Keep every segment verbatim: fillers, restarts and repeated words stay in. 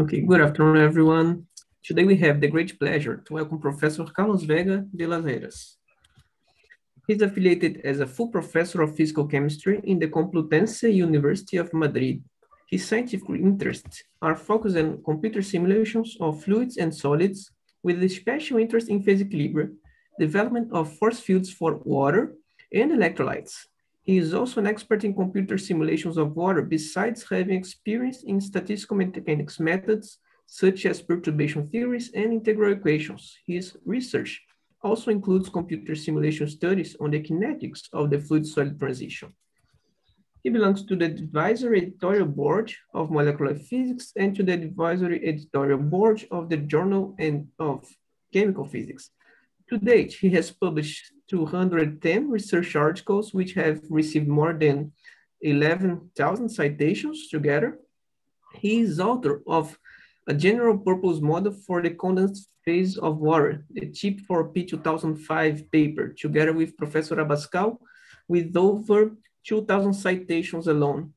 Okay, good afternoon, everyone. Today we have the great pleasure to welcome Professor Carlos Vega de las Heras. He's affiliated as a full professor of physical chemistry in the Complutense University of Madrid. His scientific interests are focused on computer simulations of fluids and solids, with a special interest in phase equilibria, development of force fields for water, and electrolytes. He is also an expert in computer simulations of water, besides having experience in statistical mechanics methods, such as perturbation theories and integral equations. His research also includes computer simulation studies on the kinetics of the fluid-solid transition. He belongs to the advisory editorial board of molecular physics and to the advisory editorial board of the Journal of Chemical Physics. To date, he has published two hundred ten research articles, which have received more than eleven thousand citations together. He is author of a general purpose model for the condensed phase of water, the T I P four P two thousand five paper, together with Professor Abascal, with over two thousand citations alone.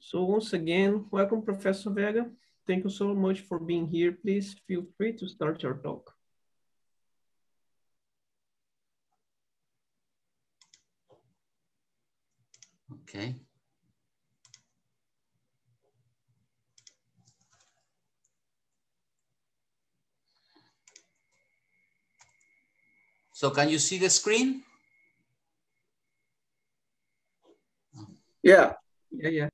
So once again, welcome, Professor Vega. Thank you so much for being here. Please feel free to start your talk. Okay. So can you see the screen? Yeah. Yeah, yeah.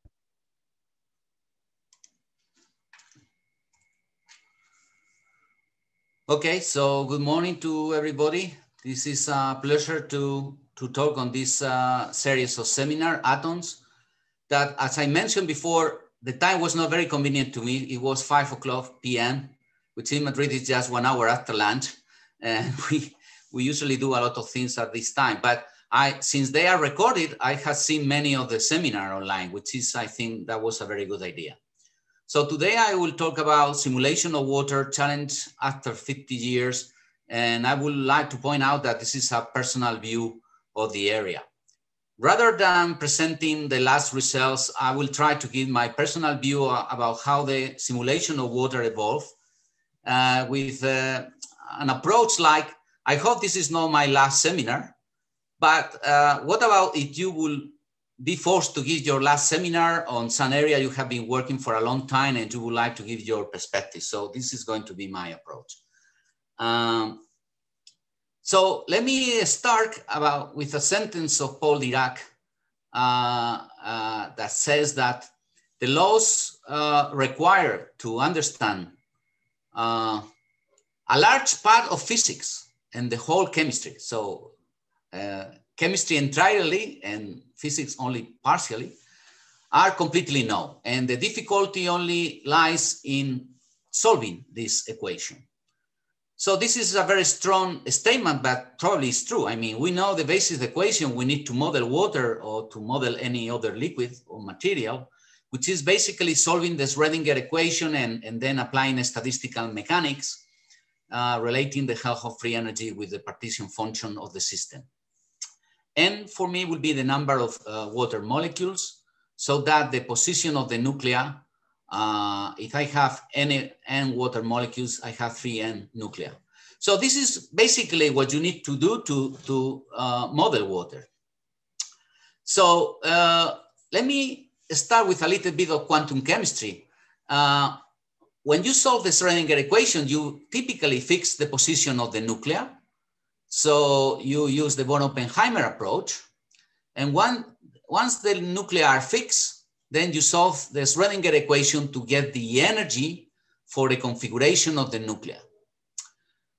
Okay, so good morning to everybody. This is a pleasure to to talk on this uh, series of seminar, Atoms, that, as I mentioned before, the time was not very convenient to me. It was five o'clock P M, which in Madrid is just one hour after lunch. And we, we usually do a lot of things at this time. But I, since they are recorded, I have seen many of the seminar online, which is, I think, that was a very good idea. So today I will talk about simulation of water challenge after fifty years. And I would like to point out that this is a personal view of the area. Rather than presenting the last results, I will try to give my personal view about how the simulation of water evolved uh, with uh, an approach like, I hope this is not my last seminar, but uh, what about if you will be forced to give your last seminar on some area you have been working for a long time and you would like to give your perspective. So this is going to be my approach. Um, So let me start about with a sentence of Paul Dirac uh, uh, that says that the laws uh, required to understand uh, a large part of physics and the whole chemistry. So uh, chemistry entirely and physics only partially are completely known. And the difficulty only lies in solving this equation. So this is a very strong statement, but probably it's true. I mean, we know the basis equation we need to model water or to model any other liquid or material, which is basically solving the Schrödinger equation and, and then applying statistical mechanics, uh, relating the health of free energy with the partition function of the system. And for me, would be the number of uh, water molecules, so that the position of the nuclei. Uh, if I have any n water molecules, I have three n nuclei. So this is basically what you need to do to, to uh, model water. So uh, let me start with a little bit of quantum chemistry. Uh, when you solve the Schrödinger equation, you typically fix the position of the nuclei. So you use the von-Oppenheimer approach. And one, once the nuclei are fixed, then you solve the Schrödinger equation to get the energy for the configuration of the nuclei.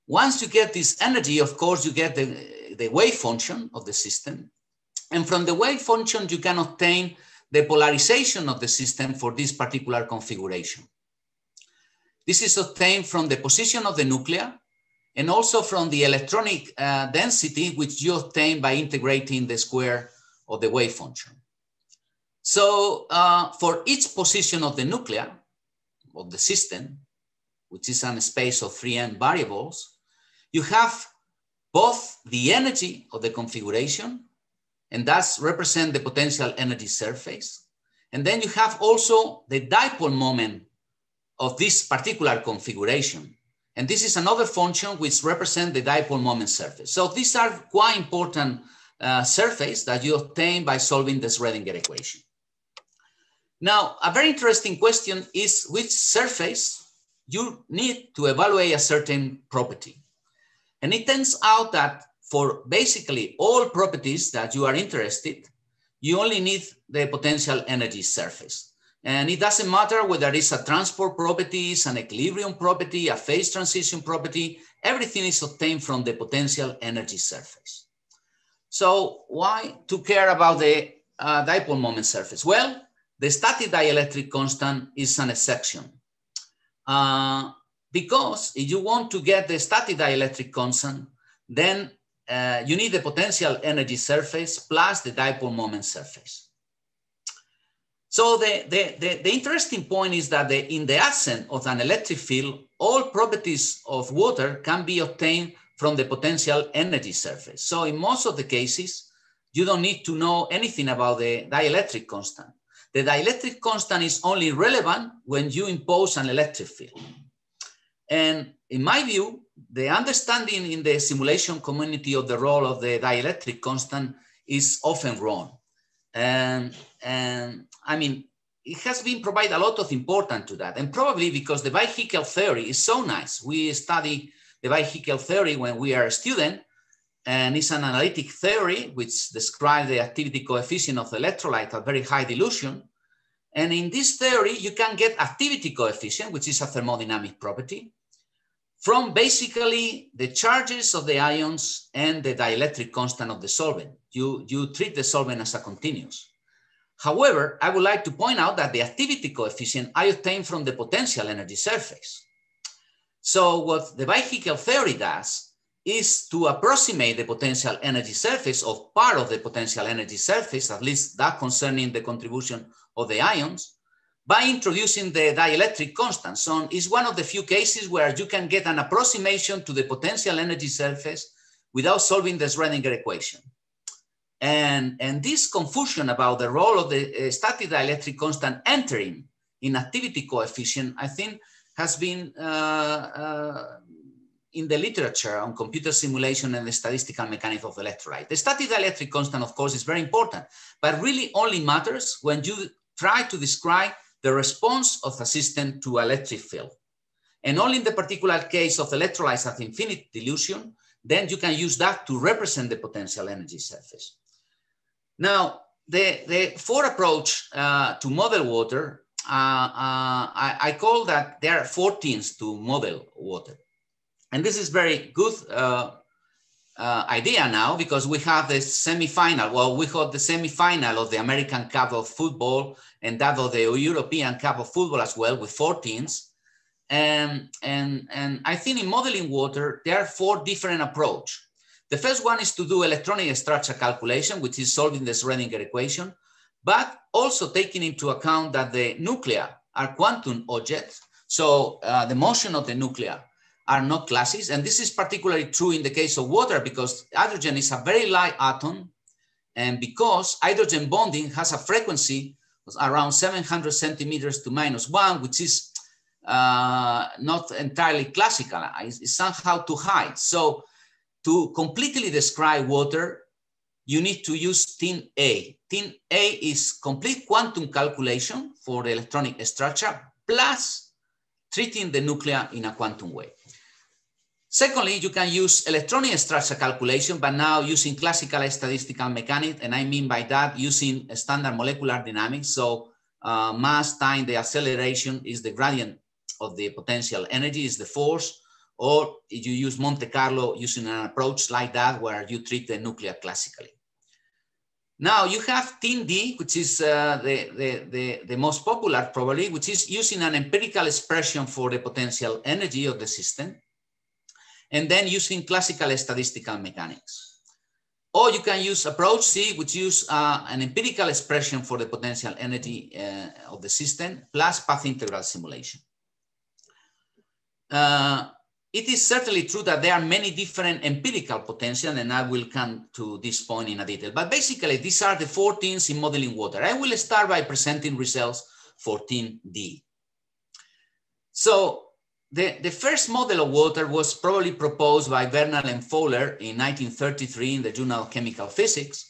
Once you get this energy, of course, you get the, the wave function of the system. And from the wave function, you can obtain the polarization of the system for this particular configuration. This is obtained from the position of the nuclei and also from the electronic uh, density, which you obtain by integrating the square of the wave function. So uh, for each position of the nuclei of the system, which is a space of three n variables, you have both the energy of the configuration, and that's represent the potential energy surface. And then you have also the dipole moment of this particular configuration. And this is another function which represents the dipole moment surface. So these are quite important uh, surfaces that you obtain by solving the Schrödinger equation. Now, a very interesting question is which surface you need to evaluate a certain property. And it turns out that for basically all properties that you are interested, you only need the potential energy surface. And it doesn't matter whether it's a transport property, it's an equilibrium property, a phase transition property, everything is obtained from the potential energy surface. So why to care about the uh, dipole moment surface? Well, the static dielectric constant is an exception. Uh, because if you want to get the static dielectric constant, then uh, you need the potential energy surface plus the dipole moment surface. So the, the, the, the interesting point is that the, in the absence of an electric field, all properties of water can be obtained from the potential energy surface. So in most of the cases, you don't need to know anything about the dielectric constant. The dielectric constant is only relevant when you impose an electric field. And in my view, the understanding in the simulation community of the role of the dielectric constant is often wrong. And, and I mean, it has been provided a lot of importance to that. And probably because the bicycle theory is so nice. We study the bicycle theory when we are a student, and it's an analytic theory which describes the activity coefficient of the electrolyte at very high dilution. And in this theory, you can get activity coefficient, which is a thermodynamic property, from basically the charges of the ions and the dielectric constant of the solvent. You, you treat the solvent as a continuous. However, I would like to point out that the activity coefficient I obtained from the potential energy surface. So what the bicycle theory does is to approximate the potential energy surface or part of the potential energy surface, at least that concerning the contribution of the ions, by introducing the dielectric constant. So it's one of the few cases where you can get an approximation to the potential energy surface without solving the Schrödinger equation. And, and this confusion about the role of the uh, static dielectric constant entering in activity coefficient, I think, has been uh, uh, in the literature on computer simulation and the statistical mechanics of electrolyte. The static dielectric constant, of course, is very important, but really only matters when you try to describe the response of a system to electric field. And only in the particular case of electrolytes at infinite dilution, then you can use that to represent the potential energy surface. Now, the, the fourth approach uh, to model water, uh, uh, I, I call that there are four things to model water. And this is very good uh, uh, idea now, because we have the semifinal. Well, we got the semifinal of the American Cup of Football and that of the European Cup of Football as well, with four teams. And, and, and I think in modeling water, there are four different approaches. The first one is to do electronic structure calculation, which is solving the Schrödinger equation, but also taking into account that the nuclei are quantum objects. So uh, the motion of the nuclei are not classes. And this is particularly true in the case of water, because hydrogen is a very light atom. And because hydrogen bonding has a frequency of around seven hundred centimeters to minus one, which is uh, not entirely classical, it's somehow too high. So to completely describe water, you need to use tin A. Tin A is complete quantum calculation for the electronic structure, plus treating the nuclei in a quantum way. Secondly, you can use electronic structure calculation, but now using classical statistical mechanics, and I mean by that using standard molecular dynamics. So uh, mass times the acceleration is the gradient of the potential energy, is the force, or you use Monte Carlo using an approach like that where you treat the nuclei classically. Now you have Team D, which is uh, the, the, the, the most popular probably, which is using an empirical expression for the potential energy of the system, and then using classical statistical mechanics. Or you can use approach C, which use uh, an empirical expression for the potential energy uh, of the system, plus path integral simulation. Uh, It is certainly true that there are many different empirical potentials, and I will come to this point in a detail. But basically, these are the four things in modeling water. I will start by presenting results for Team D. So the, the first model of water was probably proposed by Bernal and Fowler in nineteen thirty-three in the Journal of Chemical Physics.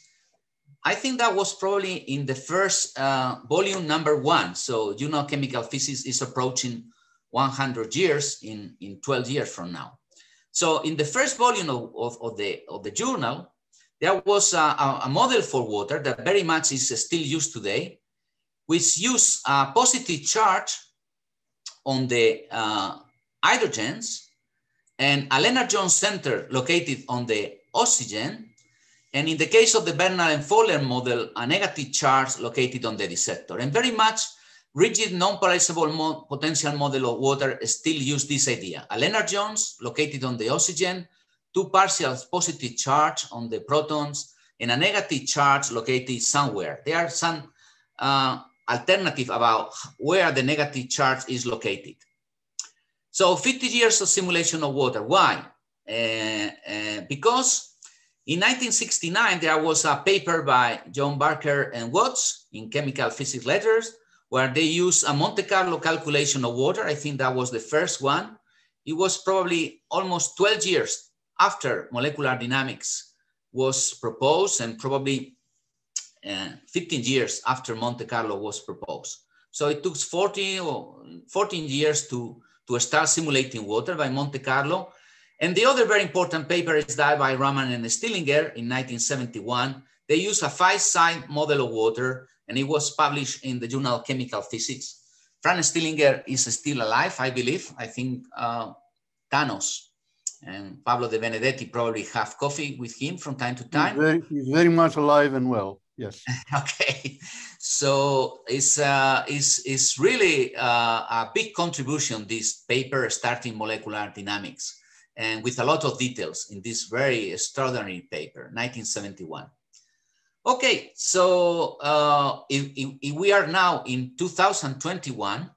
I think that was probably in the first uh, volume number one. So Journal of Chemical Physics is approaching one hundred years in, in twelve years from now. So in the first volume of, of, of, the, of the journal, there was a, a model for water that very much is still used today, which use a positive charge on the uh, hydrogens and a Leonard-Jones center located on the oxygen. And in the case of the Bernal and Fowler model, a negative charge located on the receptor. And very much rigid non-polarizable mo potential model of water still use this idea. A Leonard-Jones located on the oxygen, two partial positive charge on the protons, and a negative charge located somewhere. There are some uh, alternative about where the negative charge is located. So fifty years of simulation of water. Why? Uh, uh, because in nineteen sixty-nine, there was a paper by John Barker and Watts in Chemical Physics Letters, where they used a Monte Carlo calculation of water. I think that was the first one. It was probably almost twelve years after molecular dynamics was proposed, and probably uh, fifteen years after Monte Carlo was proposed. So it took fourteen or fourteen years to, to start simulating water by Monte Carlo. And the other very important paper is that by Raman and Stillinger in nineteen seventy-one. They used a five-side model of water, and it was published in the Journal of Chemical Physics. Franz Stillinger is still alive, I believe. I think uh, Thanos and Pablo Debenedetti probably have coffee with him from time to time. He's very, he's very much alive and well, yes. Okay, so it's, uh, it's, it's really uh, a big contribution, this paper starting molecular dynamics, and with a lot of details in this very extraordinary paper, nineteen seventy-one. Okay, so uh, if, if, if we are now in two thousand twenty-one,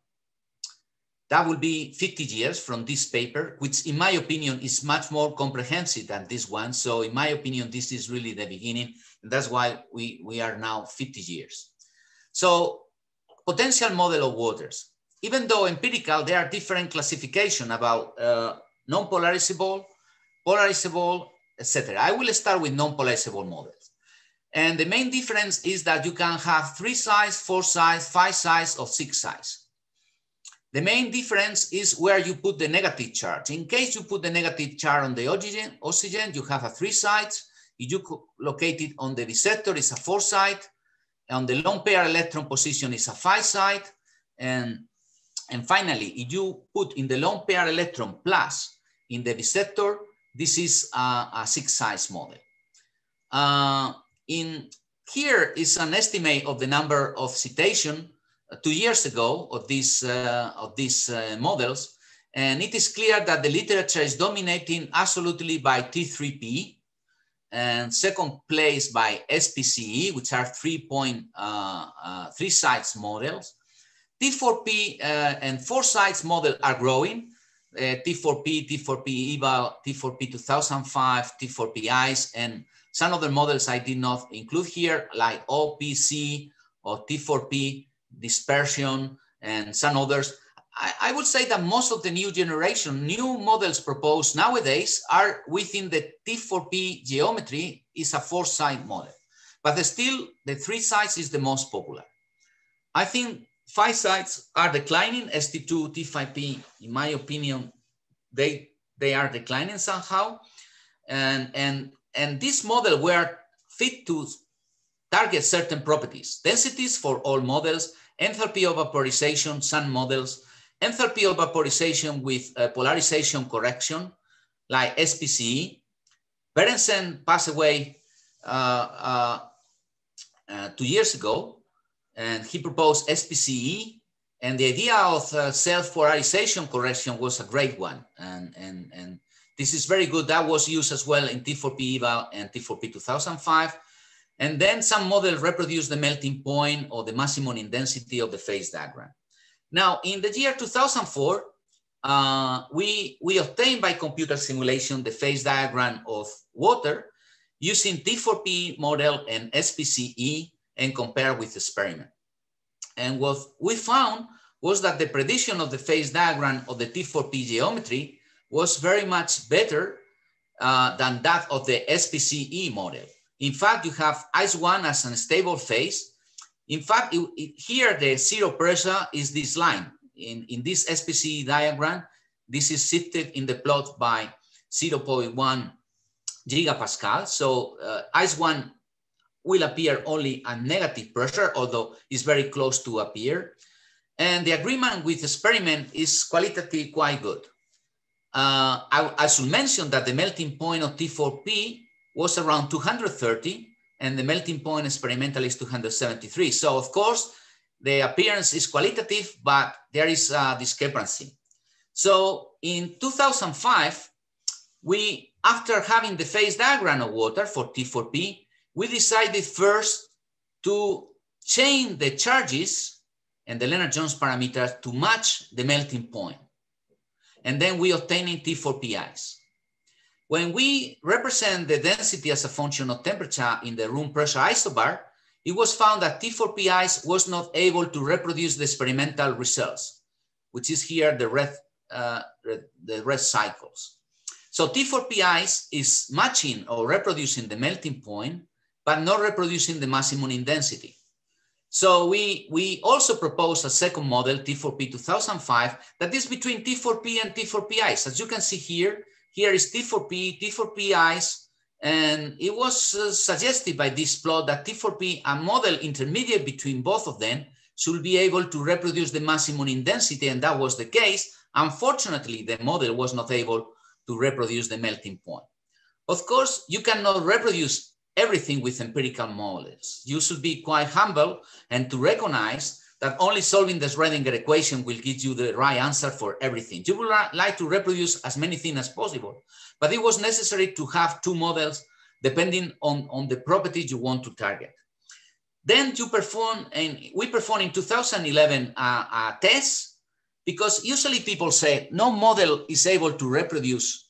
that will be fifty years from this paper, which in my opinion is much more comprehensive than this one. So in my opinion, this is really the beginning, and that's why we, we are now fifty years. So potential model of waters. Even though empirical, there are different classification about uh, non-polarizable, polarizable, et cetera. I will start with non-polarizable models. And the main difference is that you can have three sides, four sides, five sides, or six sides. The main difference is where you put the negative charge. In case you put the negative charge on the oxygen, oxygen you have a three sides. If you locate it on the receptor, it's a four side. On the lone pair electron position, is a five side. And, and finally, if you put in the lone pair electron plus, in the receptor, this is a, a six size model. Uh, in here is an estimate of the number of citation uh, two years ago of these uh, of these uh, models, and it is clear that the literature is dominating absolutely by T three P, and second place by S P C E, which are three point uh, uh, three size models. T four P uh, and four size model are growing. Uh, T four P, T four P E B A, T four P two thousand five, T four P ICE, and some other models I did not include here, like O P C or T four P dispersion and some others. I, I would say that most of the new generation, new models proposed nowadays are within the T four P geometry, is a four-side model. But still, the three sides is the most popular. I think five sides are declining, S T two, T five P, in my opinion, they, they are declining somehow. And, and, and this model were fit to target certain properties, densities for all models, enthalpy of vaporization, some models, enthalpy of vaporization with uh, polarization correction, like S P C E, Berenson passed away uh, uh, uh, two years ago, and he proposed S P C E, and the idea of uh, self-polarization correction was a great one. And, and, and this is very good. That was used as well in T four P E V A and T four P two thousand five. And then some models reproduced the melting point or the maximum intensity of the phase diagram. Now, in the year two thousand four, uh, we, we obtained by computer simulation the phase diagram of water using T four P model and S P C E and compare with experiment. And what we found was that the prediction of the phase diagram of the T four P geometry was very much better uh, than that of the S P C E model. In fact, you have ice one as an stable phase. In fact, it, it, here the zero pressure is this line. In, in this S P C E diagram, this is shifted in the plot by zero point one gigapascal. So uh, ice one will appear only at negative pressure, although it's very close to appear. And the agreement with the experiment is qualitatively quite good. Uh, I, I should mention that the melting point of T four P was around two hundred thirty, and the melting point experimental is two hundred seventy-three. So of course, the appearance is qualitative, but there is a discrepancy. So in two thousand five, we, after having the phase diagram of water for T four P, we decided first to change the charges and the Leonard-Jones parameter to match the melting point. And then we obtained T four P ice. When we represent the density as a function of temperature in the room pressure isobar, it was found that T four P ice was not able to reproduce the experimental results, which is here the red, uh, red, the red cycles. So T four P ice is matching or reproducing the melting point, but not reproducing the maximum in density. So we, we also proposed a second model, T four P two thousand five, that is between T four P and T four P ice. As you can see here, here is T four P, T four P ice, and it was uh, suggested by this plot that T four P, a model intermediate between both of them, should be able to reproduce the maximum in density, and that was the case. Unfortunately, the model was not able to reproduce the melting point. Of course, you cannot reproduce everything with empirical models. You should be quite humble and to recognize that only solving the Schrödinger equation will give you the right answer for everything. You would like to reproduce as many things as possible, but it was necessary to have two models depending on, on the properties you want to target. Then you perform, and we performed in two thousand eleven a, a test, because usually people say no model is able to reproduce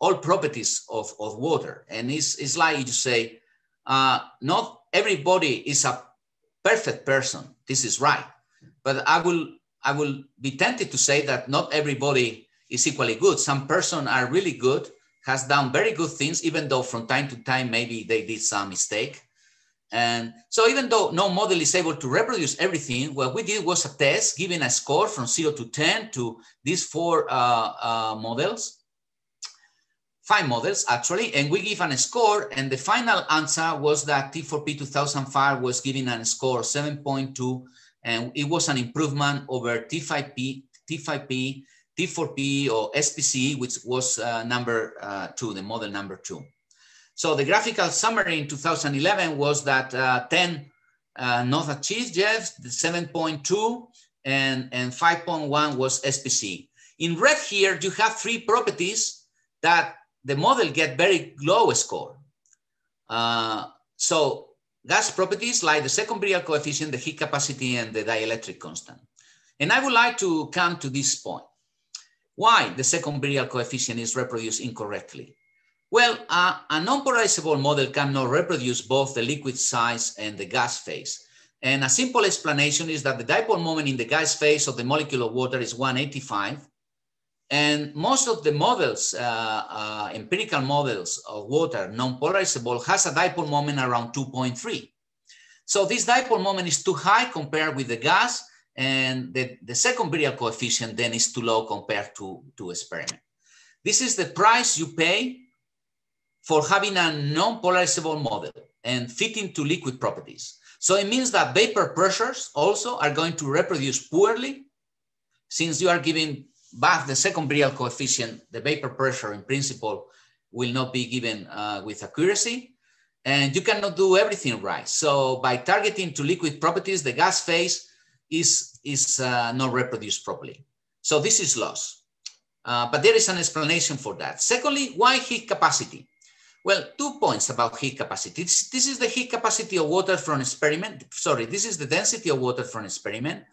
all properties of, of water. And it's, it's like you say, uh, not everybody is a perfect person. This is right. But I will, I will be tempted to say that not everybody is equally good. Some persons are really good, has done very good things, even though from time to time, maybe they did some mistake. And so even though no model is able to reproduce everything, what we did was a test giving a score from zero to ten to these four uh, uh, models, five models actually, and we give an score, and the final answer was that T four P two thousand five was given a score of seven point two, and it was an improvement over T five P, T five P, T four P or S P C E, which was uh, number uh, two, the model number two. So the graphical summary in two thousand eleven was that uh, ten uh, not achieved yet, seven point two, and, and five point one was S P C E. In red here, you have three properties that the model get very low score. Uh, so gas properties like the second-Brial coefficient, the heat capacity, and the dielectric constant. And I would like to come to this point. Why the second-Brial coefficient is reproduced incorrectly? Well, uh, a non-polarizable model cannot reproduce both the liquid size and the gas phase. And a simple explanation is that the dipole moment in the gas phase of the molecule of water is one eighty-five. And most of the models, uh, uh, empirical models of water, non-polarizable, has a dipole moment around two point three. So this dipole moment is too high compared with the gas, and the, the second Bridgman coefficient then is too low compared to, to experiment. This is the price you pay for having a non-polarizable model and fitting to liquid properties. So it means that vapor pressures also are going to reproduce poorly, since you are giving But the second Brial coefficient, the vapor pressure in principle, will not be given uh, with accuracy. And you cannot do everything right. So by targeting to liquid properties, the gas phase is, is uh, not reproduced properly. So this is loss. Uh, but there is an explanation for that. Secondly, why heat capacity? Well, two points about heat capacity. This, this is the heat capacity of water from experiment. Sorry, this is the density of water from experiment.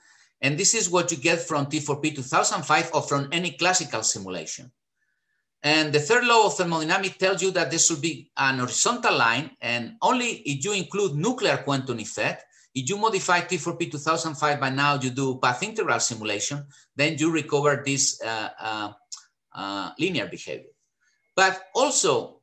And this is what you get from T four P two thousand five or from any classical simulation. And the third law of thermodynamics tells you that there should be an horizontal line, and only if you include nuclear quantum effect, If you modify T four P two thousand five by now, you do path integral simulation, then you recover this uh, uh, uh, linear behavior. But also,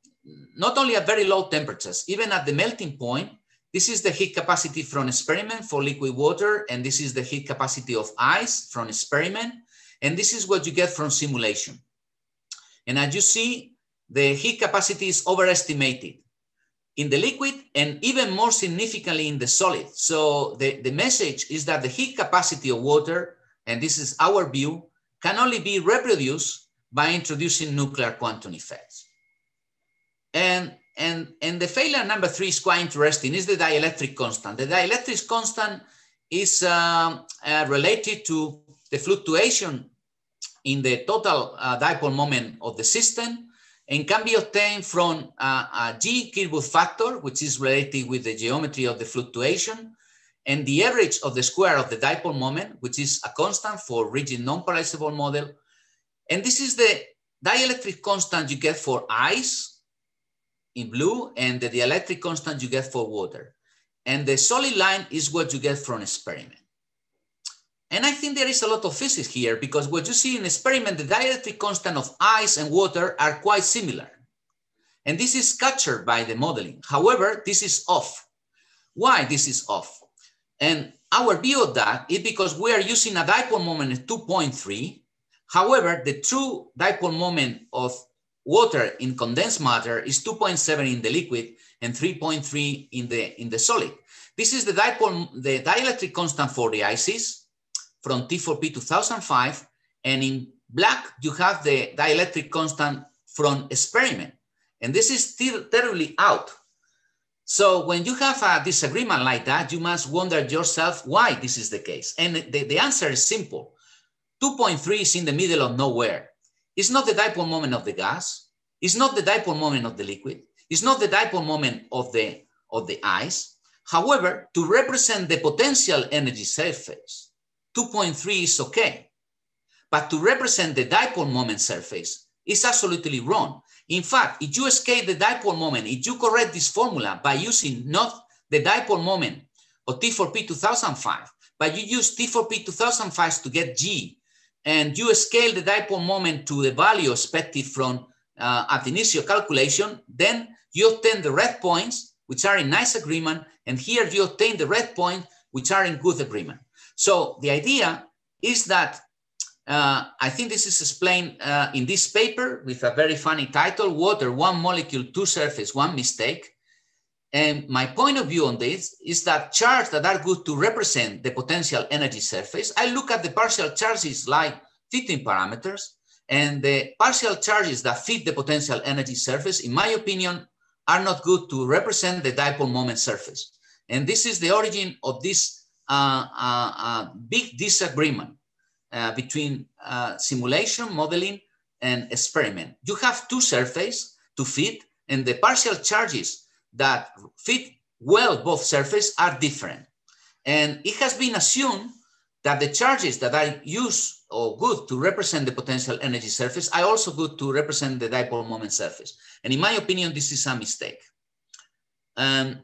not only at very low temperatures, even at the melting point, this is the heat capacity from experiment for liquid water, and this is the heat capacity of ice from experiment, and this is what you get from simulation. And as you see, the heat capacity is overestimated in the liquid and even more significantly in the solid. So the, the message is that the heat capacity of water, and this is our view, can only be reproduced by introducing nuclear quantum effects. And And, and the failure number three is quite interesting, is the dielectric constant. The dielectric constant is um, uh, related to the fluctuation in the total uh, dipole moment of the system and can be obtained from uh, a G Kirchhoff factor, which is related with the geometry of the fluctuation, and the average of the square of the dipole moment, which is a constant for rigid non-polarizable model. And this is the dielectric constant you get for ice, in blue, and the dielectric constant you get for water. And the solid line is what you get from experiment. And I think there is a lot of physics here, because what you see in experiment, the dielectric constant of ice and water are quite similar. And this is captured by the modeling. However, this is off. Why this is off? And our view of that is because we are using a dipole moment of two point three. However, the true dipole moment of water in condensed matter is two point seven in the liquid and three point three in the, in the solid. This is the dipole, the dielectric constant for the ices from T four P two thousand five. And in black, you have the dielectric constant from experiment. And this is still terribly out. So when you have a disagreement like that, you must wonder yourself why this is the case. And the, the answer is simple. two point three is in the middle of nowhere. It's not the dipole moment of the gas. It's not the dipole moment of the liquid. It's not the dipole moment of the, of the ice. However, to represent the potential energy surface, two point three is okay. But to represent the dipole moment surface is absolutely wrong. In fact, if you escape the dipole moment, if you correct this formula by using not the dipole moment of T four P two thousand five, but you use T four P two thousand five to get G, and you scale the dipole moment to the value expected from uh, ab initio calculation, then you obtain the red points, which are in nice agreement, and here you obtain the red point, which are in good agreement. So the idea is that, uh, I think this is explained uh, in this paper with a very funny title, Water, One Molecule, Two Surfaces, One Mistake. And my point of view on this is that charges that are good to represent the potential energy surface, I look at the partial charges like fitting parameters, and the partial charges that fit the potential energy surface, in my opinion, are not good to represent the dipole moment surface. And this is the origin of this uh, uh, uh, big disagreement uh, between uh, simulation, modeling, and experiment. You have two surfaces to fit, and the partial charges that fit well both surfaces are different. And it has been assumed that the charges that I use or good to represent the potential energy surface are also good to represent the dipole moment surface. And in my opinion, this is a mistake. Um,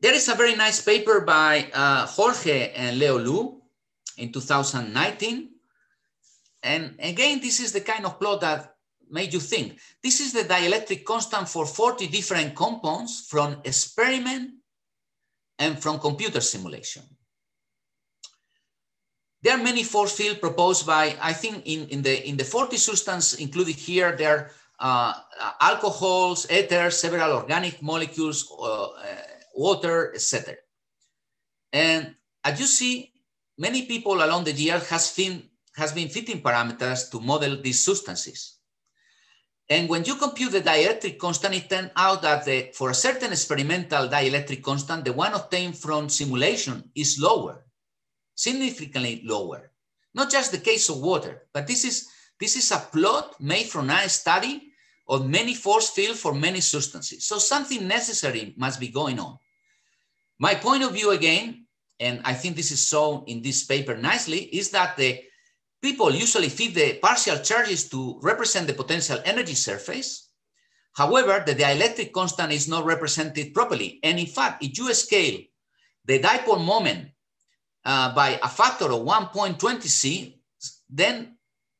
there is a very nice paper by uh, Jorge and Leo Lu in two thousand nineteen. And again, this is the kind of plot that made you think. This is the dielectric constant for forty different compounds from experiment and from computer simulation. There are many force fields proposed by, I think in, in, the, in the forty substances included here, there are uh, alcohols, ethers, several organic molecules, uh, uh, water, et cetera. And as you see, many people along the year has been, has been fitting parameters to model these substances. And when you compute the dielectric constant, it turns out that the, for a certain experimental dielectric constant, the one obtained from simulation is lower, significantly lower. Not just the case of water, but this is, this is a plot made from a study of many force fields for many substances. So something necessary must be going on. My point of view again, and I think this is shown in this paper nicely, is that the people usually fit the partial charges to represent the potential energy surface. However, the dielectric constant is not represented properly. And in fact, if you scale the dipole moment uh, by a factor of one point two zero C, then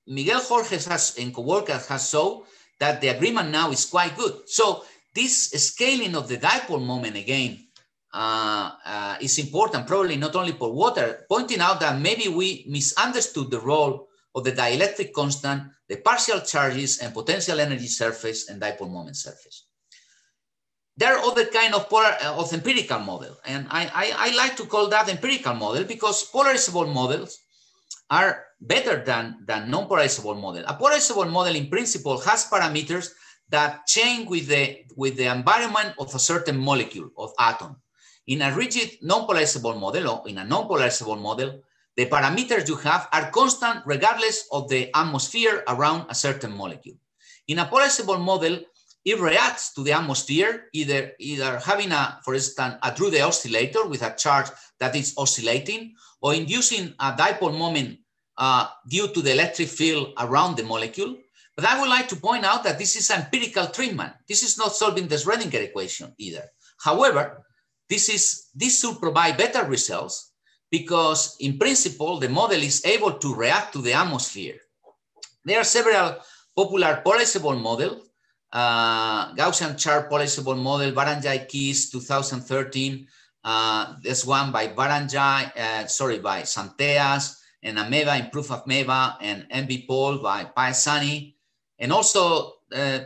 Miguel Jorge has, and co-workers has shown that the agreement now is quite good. So this scaling of the dipole moment again uh, uh, is important, probably not only for water, pointing out that maybe we misunderstood the role of the dielectric constant, the partial charges and potential energy surface and dipole moment surface. There are other kind of polar, uh, of empirical model. And I, I, I like to call that empirical model because polarizable models are better than, than non-polarizable model. A polarizable model in principle has parameters that change with the, with the environment of a certain molecule of atom. In a rigid non-polarizable model or in a non-polarizable model, the parameters you have are constant regardless of the atmosphere around a certain molecule. In a polarizable model, it reacts to the atmosphere, either, either having, a, for instance, a Drude oscillator with a charge that is oscillating, or inducing a dipole moment uh, due to the electric field around the molecule. But I would like to point out that this is empirical treatment. This is not solving the Schrödinger equation either. However, this, is, this should provide better results because, in principle, the model is able to react to the atmosphere. There are several popular polarizable models, uh, Gaussian char polarizable model, Bárány-Kiss two thousand thirteen, Uh, this one by Barangay, uh, sorry, by Santeas, and AMOEBA, Improve AMOEBA, and M B Paul by Paesani. And also, uh,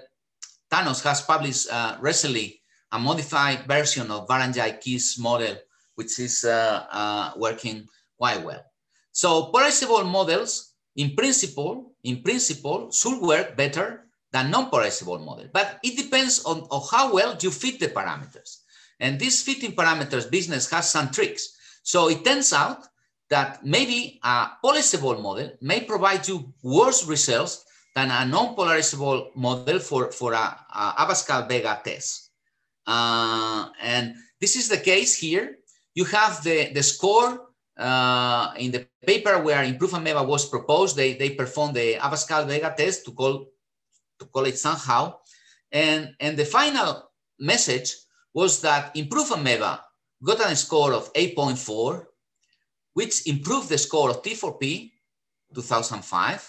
Thanos has published uh, recently a modified version of Barangay-Kiss model, which is uh, uh, working quite well. So polarizable models, in principle, in principle, should work better than non-polarizable models. But it depends on, on how well you fit the parameters. And this fitting parameters business has some tricks. So it turns out that maybe a polarizable model may provide you worse results than a non-polarizable model for, for a, a Abascal Vega test. Uh, and this is the case here. You have the, the score uh, in the paper where Improve AMOEBA was proposed. They, they performed the Abascal Vega test to call, to call it somehow. And, and the final message was that Improve AMOEBA got a score of eight point four, which improved the score of T four P two thousand five.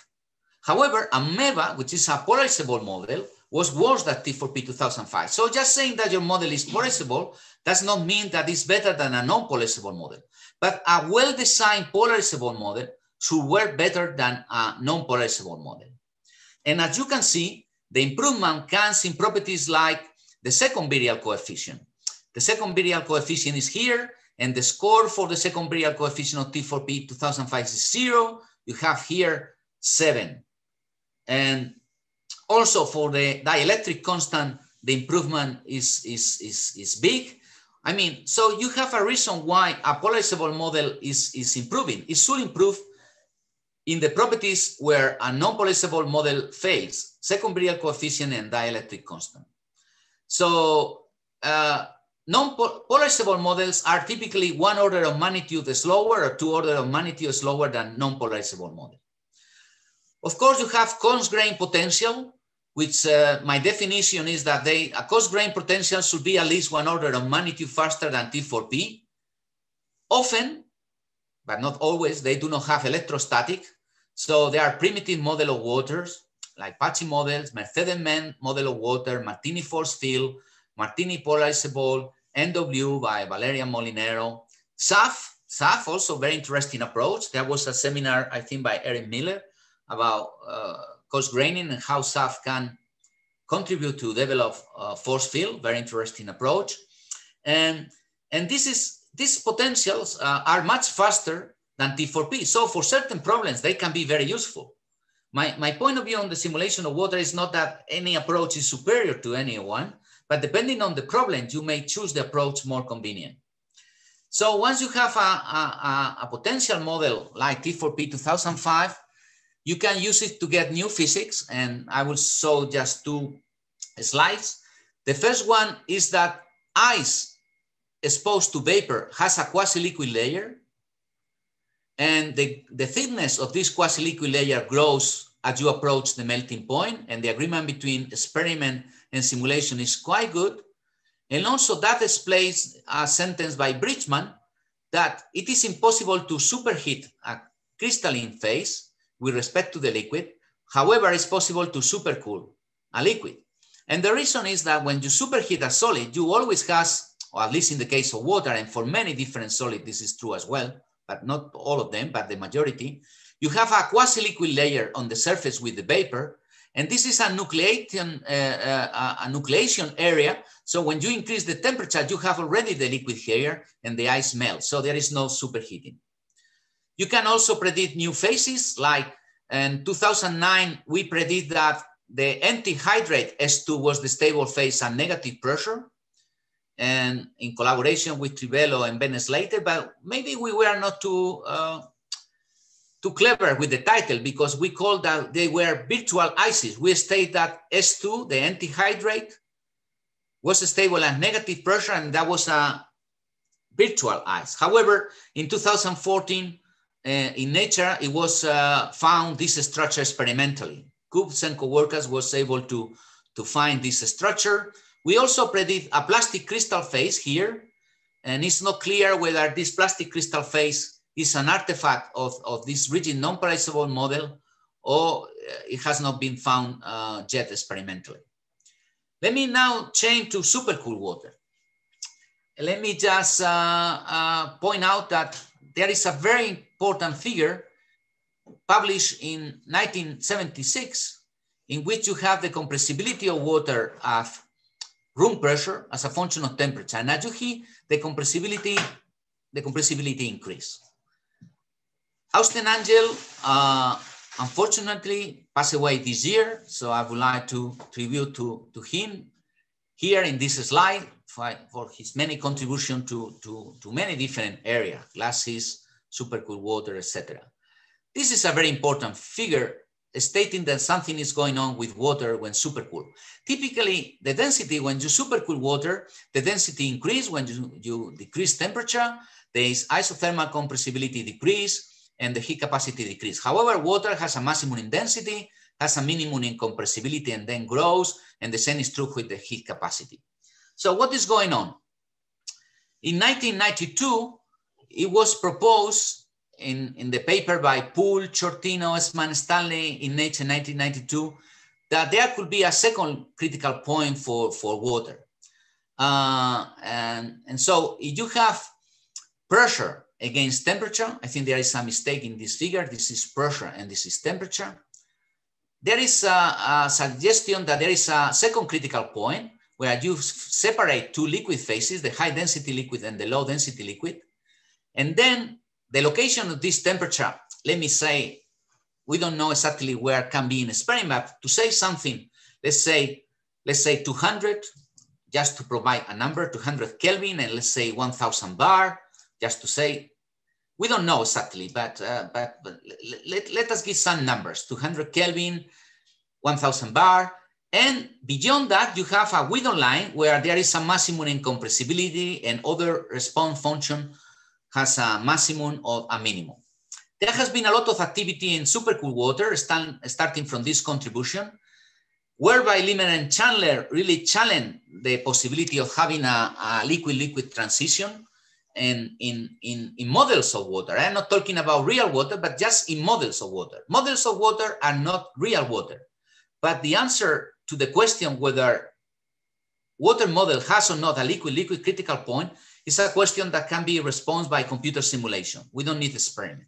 However, AMOEBA, which is a polarizable model, was worse than T four P two thousand five. So just saying that your model is polarizable does not mean that it's better than a non-polarizable model. But a well-designed polarizable model should work better than a non-polarizable model. And as you can see, the improvement comes in properties like the second virial coefficient. The second virial coefficient is here, and the score for the second virial coefficient of T four P two thousand five is zero. You have here seven. And also for the dielectric constant, the improvement is, is, is, is big. I mean, so you have a reason why a polarizable model is, is improving. It should improve in the properties where a non-polarizable model fails, second virial coefficient and dielectric constant. So uh, non-polarizable models are typically one order of magnitude slower or two order of magnitude slower than non-polarizable model. Of course, you have coarse-grained potential, which uh, my definition is that they, a coarse-grained potential should be at least one order of magnitude faster than T four P. Often, but not always, they do not have electrostatic. So there are primitive model of waters, like Pachi models, Mercedes-Benz model of water, Martini force field, Martini polarizable, N W by Valeria Molinero. S A F, S A F also very interesting approach. There was a seminar, I think, by Eric Miller about uh, coarse graining and how S A F can contribute to develop uh, force field, very interesting approach. And, and this is, these potentials uh, are much faster than T four P. So for certain problems, they can be very useful. My, my point of view on the simulation of water is not that any approach is superior to any one, but depending on the problem, you may choose the approach more convenient. So once you have a, a, a potential model like T four P two thousand five, you can use it to get new physics. And I will show just two slides. The first one is that ice exposed to vapor has a quasi-liquid layer. And the, the thickness of this quasi-liquid layer grows as you approach the melting point, and the agreement between experiment and simulation is quite good. And also that explains a sentence by Bridgman that it is impossible to superheat a crystalline phase with respect to the liquid. However, it's possible to supercool a liquid. And the reason is that when you superheat a solid, you always have, or at least in the case of water, and for many different solids, this is true as well, but not all of them, but the majority, you have a quasi-liquid layer on the surface with the vapor. And this is a nucleation, uh, uh, a nucleation area. So when you increase the temperature, you have already the liquid here and the ice melts. So there is no superheating. You can also predict new phases. Like in two thousand nine, we predict that the antihydrate S two was the stable phase at negative pressure, and in collaboration with Trivello and Benes later, but maybe we were not too, uh, too clever with the title, because we called that they were virtual ices. We state that S two, the antihydrate, was stable at negative pressure, and that was a virtual ice. However, in two thousand fourteen, uh, in Nature, it was uh, found this structure experimentally. Coops and co-workers was able to, to find this structure. We also predict a plastic crystal phase here, and it's not clear whether this plastic crystal phase is an artifact of, of this rigid non-polarizable model, or it has not been found uh, yet experimentally. Let me now change to supercooled water. Let me just uh, uh, point out that there is a very important figure published in nineteen seventy-six, in which you have the compressibility of water at room pressure as a function of temperature. And as you see, the compressibility, the compressibility increase. Austin Angel, uh, unfortunately, passed away this year. So I would like to tribute to, to him here in this slide for, for his many contributions to, to, to many different areas, glasses, supercooled water, et cetera. This is a very important figure stating that something is going on with water when supercooled. Typically, the density, when you supercool water, the density increase when you, you decrease temperature, there is isothermal compressibility decrease, and the heat capacity decrease. However, water has a maximum in density, has a minimum in compressibility, and then grows, and the same is true with the heat capacity. So what is going on? In nineteen ninety-two, it was proposed In, in the paper by Poole, Sciortino, Esman, Stanley in Nature nineteen ninety-two, that there could be a second critical point for, for water. Uh, and, and so if you have pressure against temperature, I think there is some mistake in this figure. This is pressure and this is temperature. There is a, a suggestion that there is a second critical point where you separate two liquid phases, the high density liquid and the low density liquid. And then the location of this temperature, let me say, we don't know exactly where it can be in experiment. To say something, let's say, let's say two hundred, just to provide a number, two hundred Kelvin, and let's say one thousand bar, just to say, we don't know exactly, but, uh, but, but let, let us give some numbers, two hundred Kelvin, one thousand bar, and beyond that, you have a Whedon line where there is a maximum in compressibility and other response function has a maximum or a minimum. There has been a lot of activity in supercooled water stand, starting from this contribution, whereby Limer and Chandler really challenged the possibility of having a liquid-liquid transition and in, in, in models of water. I'm not talking about real water, but just in models of water. Models of water are not real water, but the answer to the question whether water model has or not a liquid-liquid critical point, it's a question that can be responded by computer simulation. We don't need experiment.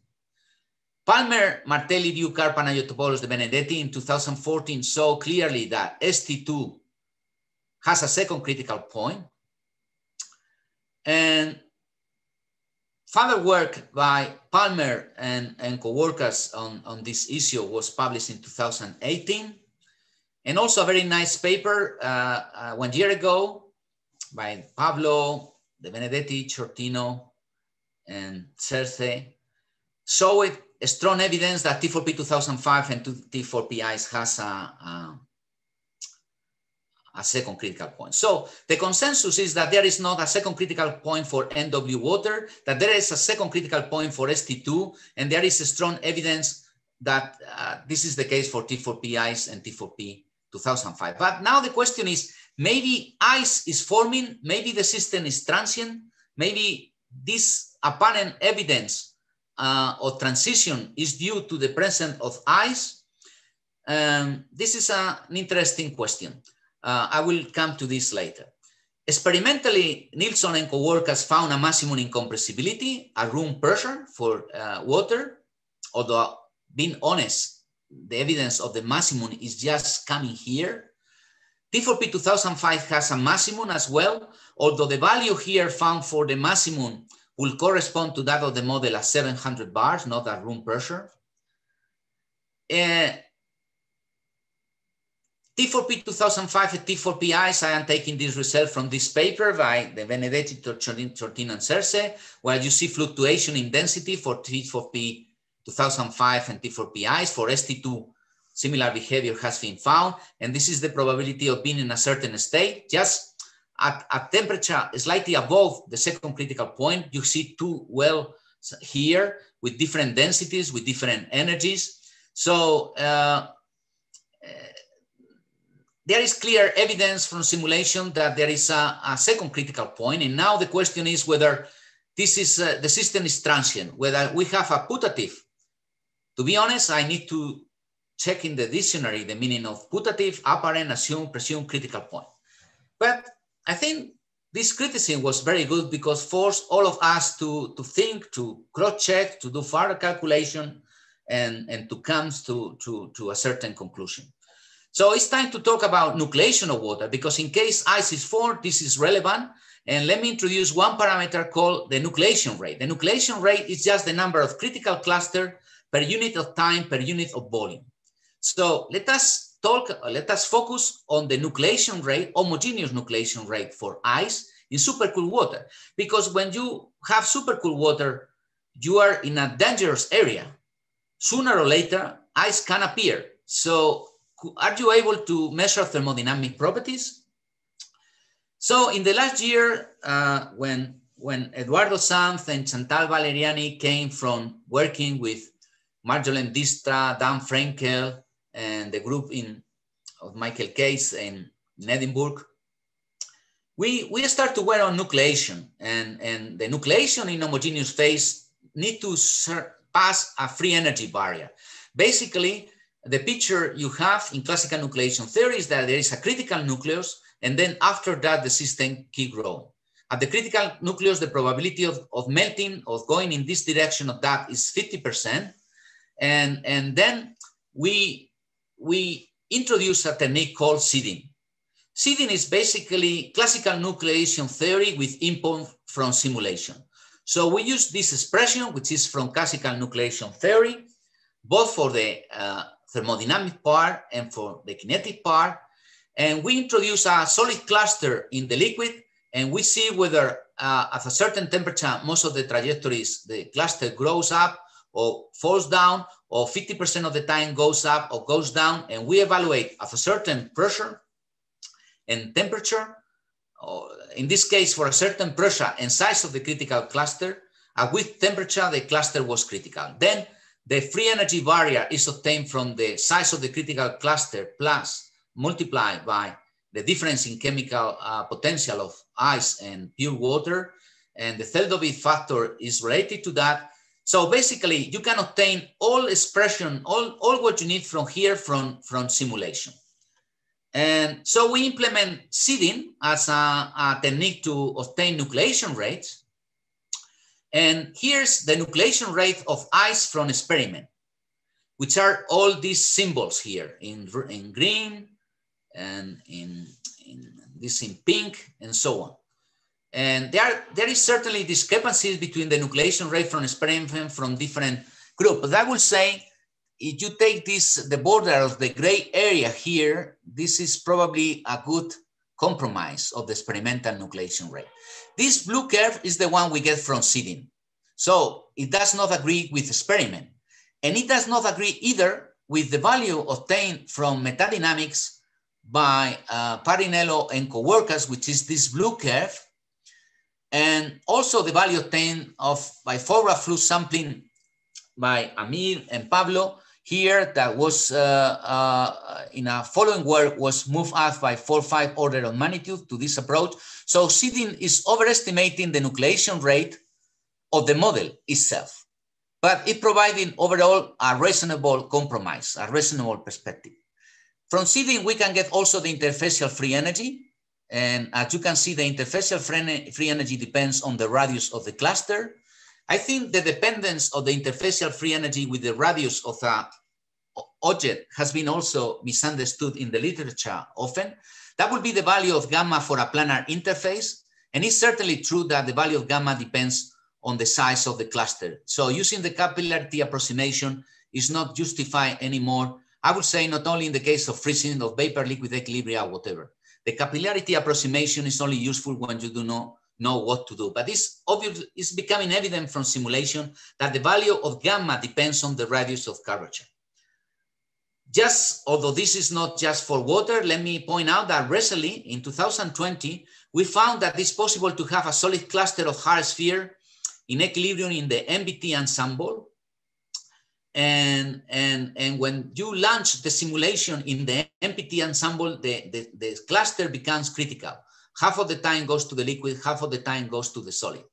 Palmer, Martelli, Ducar, Panagiotopoulos, Debenedetti in two thousand fourteen saw clearly that S T two has a second critical point. And further work by Palmer and, and co-workers on, on this issue was published in two thousand eighteen. And also a very nice paper uh, uh, one year ago by Pablo Debenedetti, Sciortino, and Cerce showed strong evidence that T four P two thousand five and T four P ICE has a, a, a second critical point. So the consensus is that there is not a second critical point for N W water, that there is a second critical point for S T two, and there is a strong evidence that uh, this is the case for T four P ICE and T four P two thousand five. But now the question is, Maybe ice is forming, maybe the system is transient, maybe this apparent evidence uh, of transition is due to the presence of ice. Um, this is a, an interesting question. Uh, I will come to this later. Experimentally, Nilsson and co-workers found a maximum incompressibility, a room pressure for uh, water, although being honest, the evidence of the maximum is just coming here. T four P two thousand five has a maximum as well, although the value here found for the maximum will correspond to that of the model at seven hundred bars, not at room pressure. Uh, T four P two thousand five and T four P ice, I am taking this result from this paper by the Benedetti, Sciortino and Cerce, where you see fluctuation in density for T four P two thousand five and T four P ice. For S T two, similar behavior has been found, and this is the probability of being in a certain state. Just at a temperature slightly above the second critical point, you see two wells here with different densities, with different energies. So uh, uh, there is clear evidence from simulation that there is a, a second critical point, and now the question is whether this is, uh, the system is transient, whether we have a putative. To be honest, I need to check in the dictionary the meaning of putative, apparent, assumed, presumed, critical point. But I think this criticism was very good because forced all of us to, to think, to cross-check, to do further calculation, and, and to come to, to, to a certain conclusion. So it's time to talk about nucleation of water, because in case ice is formed, this is relevant. And let me introduce one parameter called the nucleation rate. The nucleation rate is just the number of critical clusters per unit of time, per unit of volume. So let us talk, let us focus on the nucleation rate, homogeneous nucleation rate for ice in supercooled water. Because when you have supercooled water, you are in a dangerous area. Sooner or later, ice can appear. So are you able to measure thermodynamic properties? So in the last year, uh, when, when Eduardo Sanz and Chantal Valeriani came from working with Marjolaine Distra, Dan Frenkel, and the group in, of Michael Case in, in Edinburgh, we, we start to work on nucleation, and, and the nucleation in homogeneous phase need to pass a free energy barrier. Basically, the picture you have in classical nucleation theory is that there is a critical nucleus, and then after that, the system keeps growing. At the critical nucleus, the probability of, of melting, of going in this direction of that is fifty percent. And, and then we, we introduce a technique called seeding. Seeding is basically classical nucleation theory with input from simulation. So we use this expression, which is from classical nucleation theory, both for the uh, thermodynamic part and for the kinetic part. And we introduce a solid cluster in the liquid, and we see whether uh, at a certain temperature, most of the trajectories, the cluster grows up or falls down, or fifty percent of the time goes up or goes down. And we evaluate at a certain pressure and temperature, or in this case, for a certain pressure and size of the critical cluster, at which temperature the cluster was critical. Then the free energy barrier is obtained from the size of the critical cluster plus multiplied by the difference in chemical uh, potential of ice and pure water. And the Theldovich factor is related to that. So basically you can obtain all expression, all, all what you need from here, from, from simulation. And so we implement seeding as a, a technique to obtain nucleation rates. And here's the nucleation rate of ice from experiment, which are all these symbols here in, in green, and in, in this in pink, and so on. And there, there is certainly discrepancies between the nucleation rate from experiment from different groups. But I will say, if you take this, the border of the gray area here, this is probably a good compromise of the experimental nucleation rate. This blue curve is the one we get from seeding. So it does not agree with experiment. And it does not agree either with the value obtained from metadynamics by uh, Parrinello and co-workers, which is this blue curve, and also the value obtained of by forward flux sampling by Amir and Pablo. here that was uh, uh, in a following work was moved up by four, five order of magnitude to this approach. So Sidin is overestimating the nucleation rate of the model itself, but it provided overall a reasonable compromise, a reasonable perspective. From Sidin, we can get also the interfacial free energy. And as you can see, the interfacial free energy depends on the radius of the cluster. I think the dependence of the interfacial free energy with the radius of an object has been also misunderstood in the literature often. That would be the value of gamma for a planar interface. And it's certainly true that the value of gamma depends on the size of the cluster. So using the capillarity approximation is not justified anymore. I would say not only in the case of freezing of vapor liquid equilibria or whatever. The capillarity approximation is only useful when you do not know what to do. But this obviously is becoming evident from simulation that the value of gamma depends on the radius of curvature. Just, although this is not just for water, let me point out that recently in two thousand twenty, we found that it's possible to have a solid cluster of hard sphere in equilibrium in the M B T ensemble. And, and, and when you launch the simulation in the M P T ensemble, the, the, the cluster becomes critical. Half of the time goes to the liquid, half of the time goes to the solid.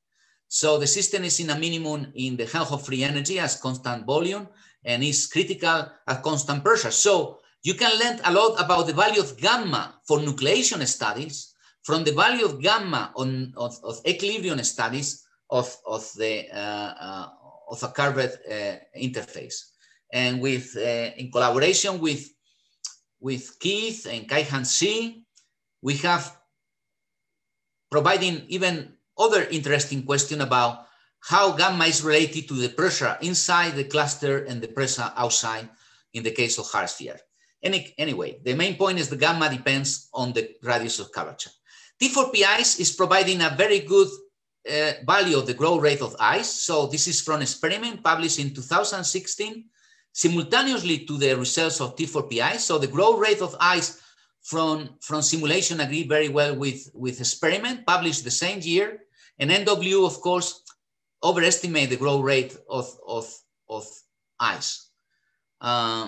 So the system is in a minimum in the Helmholtz free energy as constant volume and is critical at constant pressure. So you can learn a lot about the value of gamma for nucleation studies from the value of gamma on, of, of equilibrium studies of, of the uh, uh, of a curved uh, interface. And with, uh, in collaboration with, with Keith and Kai-Han Si, we have providing even other interesting question about how gamma is related to the pressure inside the cluster and the pressure outside in the case of hard sphere. Any, anyway, the main point is the gamma depends on the radius of curvature. T four P ice is providing a very good Uh, value of the growth rate of ice. So this is from an experiment published in two thousand sixteen, simultaneously to the results of T four P ice. So the growth rate of ice from, from simulation agreed very well with, with experiment published the same year. And N W, of course, overestimate the growth rate of, of, of ice. Uh,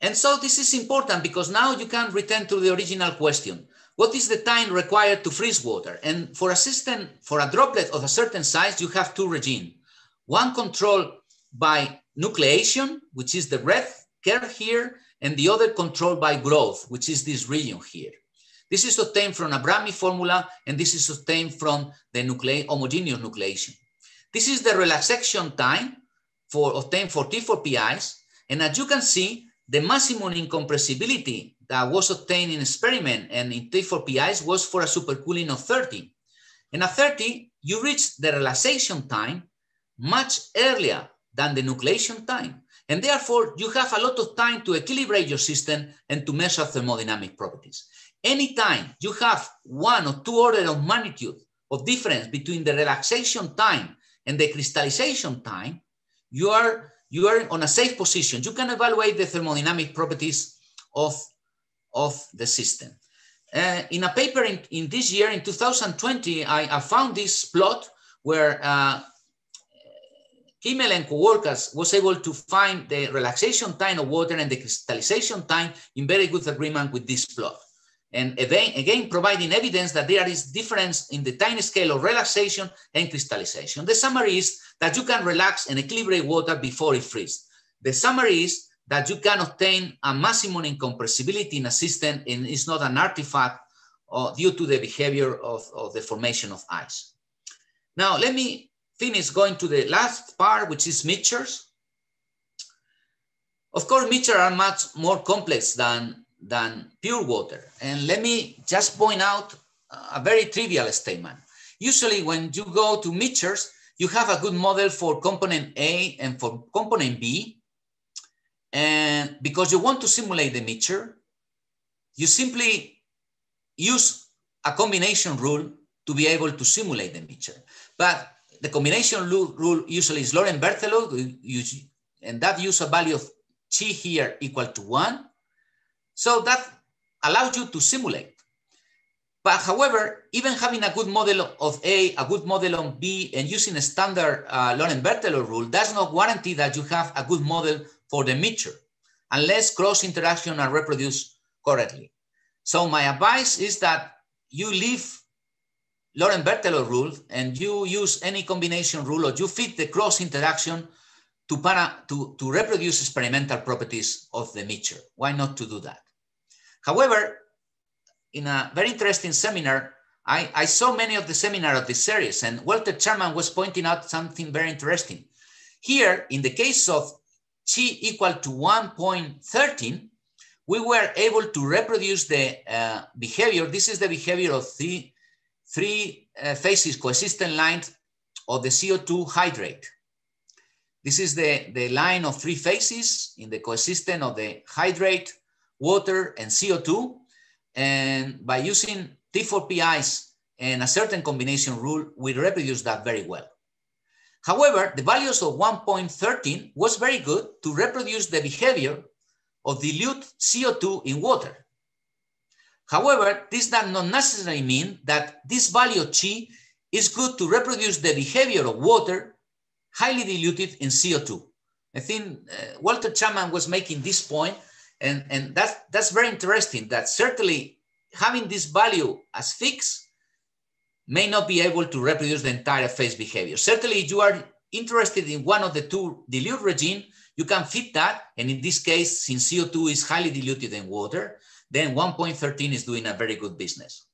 and so this is important because now you can return to the original question. What is the time required to freeze water? And for a system, for a droplet of a certain size, you have two regimes. One controlled by nucleation, which is the red curve here, and the other controlled by growth, which is this region here. This is obtained from a Brahmi formula, and this is obtained from the nuclei, homogeneous nucleation. This is the relaxation time for obtained for T four P ice, and as you can see, the maximum incompressibility that was obtained in experiment and in T four P ice was for a supercooling of thirty. And at thirty, you reach the relaxation time much earlier than the nucleation time. And therefore, you have a lot of time to equilibrate your system and to measure thermodynamic properties. Anytime you have one or two orders of magnitude of difference between the relaxation time and the crystallization time, you are, you are on a safe position. You can evaluate the thermodynamic properties of of the system. Uh, in a paper in, in this year, in two thousand twenty, I, I found this plot where uh, Kimmel and co-workers was able to find the relaxation time of water and the crystallization time in very good agreement with this plot. And again, again providing evidence that there is difference in the time scale of relaxation and crystallization. The summary is that you can relax and equilibrate water before it freezes. The summary is that you can obtain a maximum incompressibility in a system and it's not an artifact uh, due to the behavior of, of the formation of ice. Now, let me finish going to the last part, which is mixtures. Of course, mixtures are much more complex than, than pure water. And let me just point out a very trivial statement. Usually when you go to mixtures, you have a good model for component A and for component B. And because you want to simulate the mixture, you simply use a combination rule to be able to simulate the mixture. But the combination rule usually is Lorenz-Berthelot, and that use a value of chi here equal to one. So that allows you to simulate. But however, even having a good model of A, a good model on B, and using a standard uh, Lorenz-Berthelot rule does not guarantee that you have a good model for the meter unless cross interaction are reproduced correctly. So my advice is that you leave Laurent Berthelot rule and you use any combination rule, or you fit the cross interaction to, para, to, to reproduce experimental properties of the mixture. Why not to do that? However, in a very interesting seminar, I, I saw many of the seminars of this series, and Walter Sherman was pointing out something very interesting. Here, in the case of chi equal to one point one three, we were able to reproduce the uh, behavior. This is the behavior of the three uh, phases coexistent lines of the C O two hydrate. This is the, the line of three phases in the coexistence of the hydrate, water, and C O two. And by using T four P ice and a certain combination rule, we reproduce that very well. However, the values of one point one three was very good to reproduce the behavior of dilute C O two in water. However, this does not necessarily mean that this value of chi is good to reproduce the behavior of water highly diluted in C O two. I think uh, Walter Sherman was making this point, and, and that's, that's very interesting, that certainly having this value as fixed may not be able to reproduce the entire phase behavior. Certainly, if you are interested in one of the two dilute regimes, you can fit that, and in this case, since C O two is highly diluted in water, then one point one three is doing a very good business.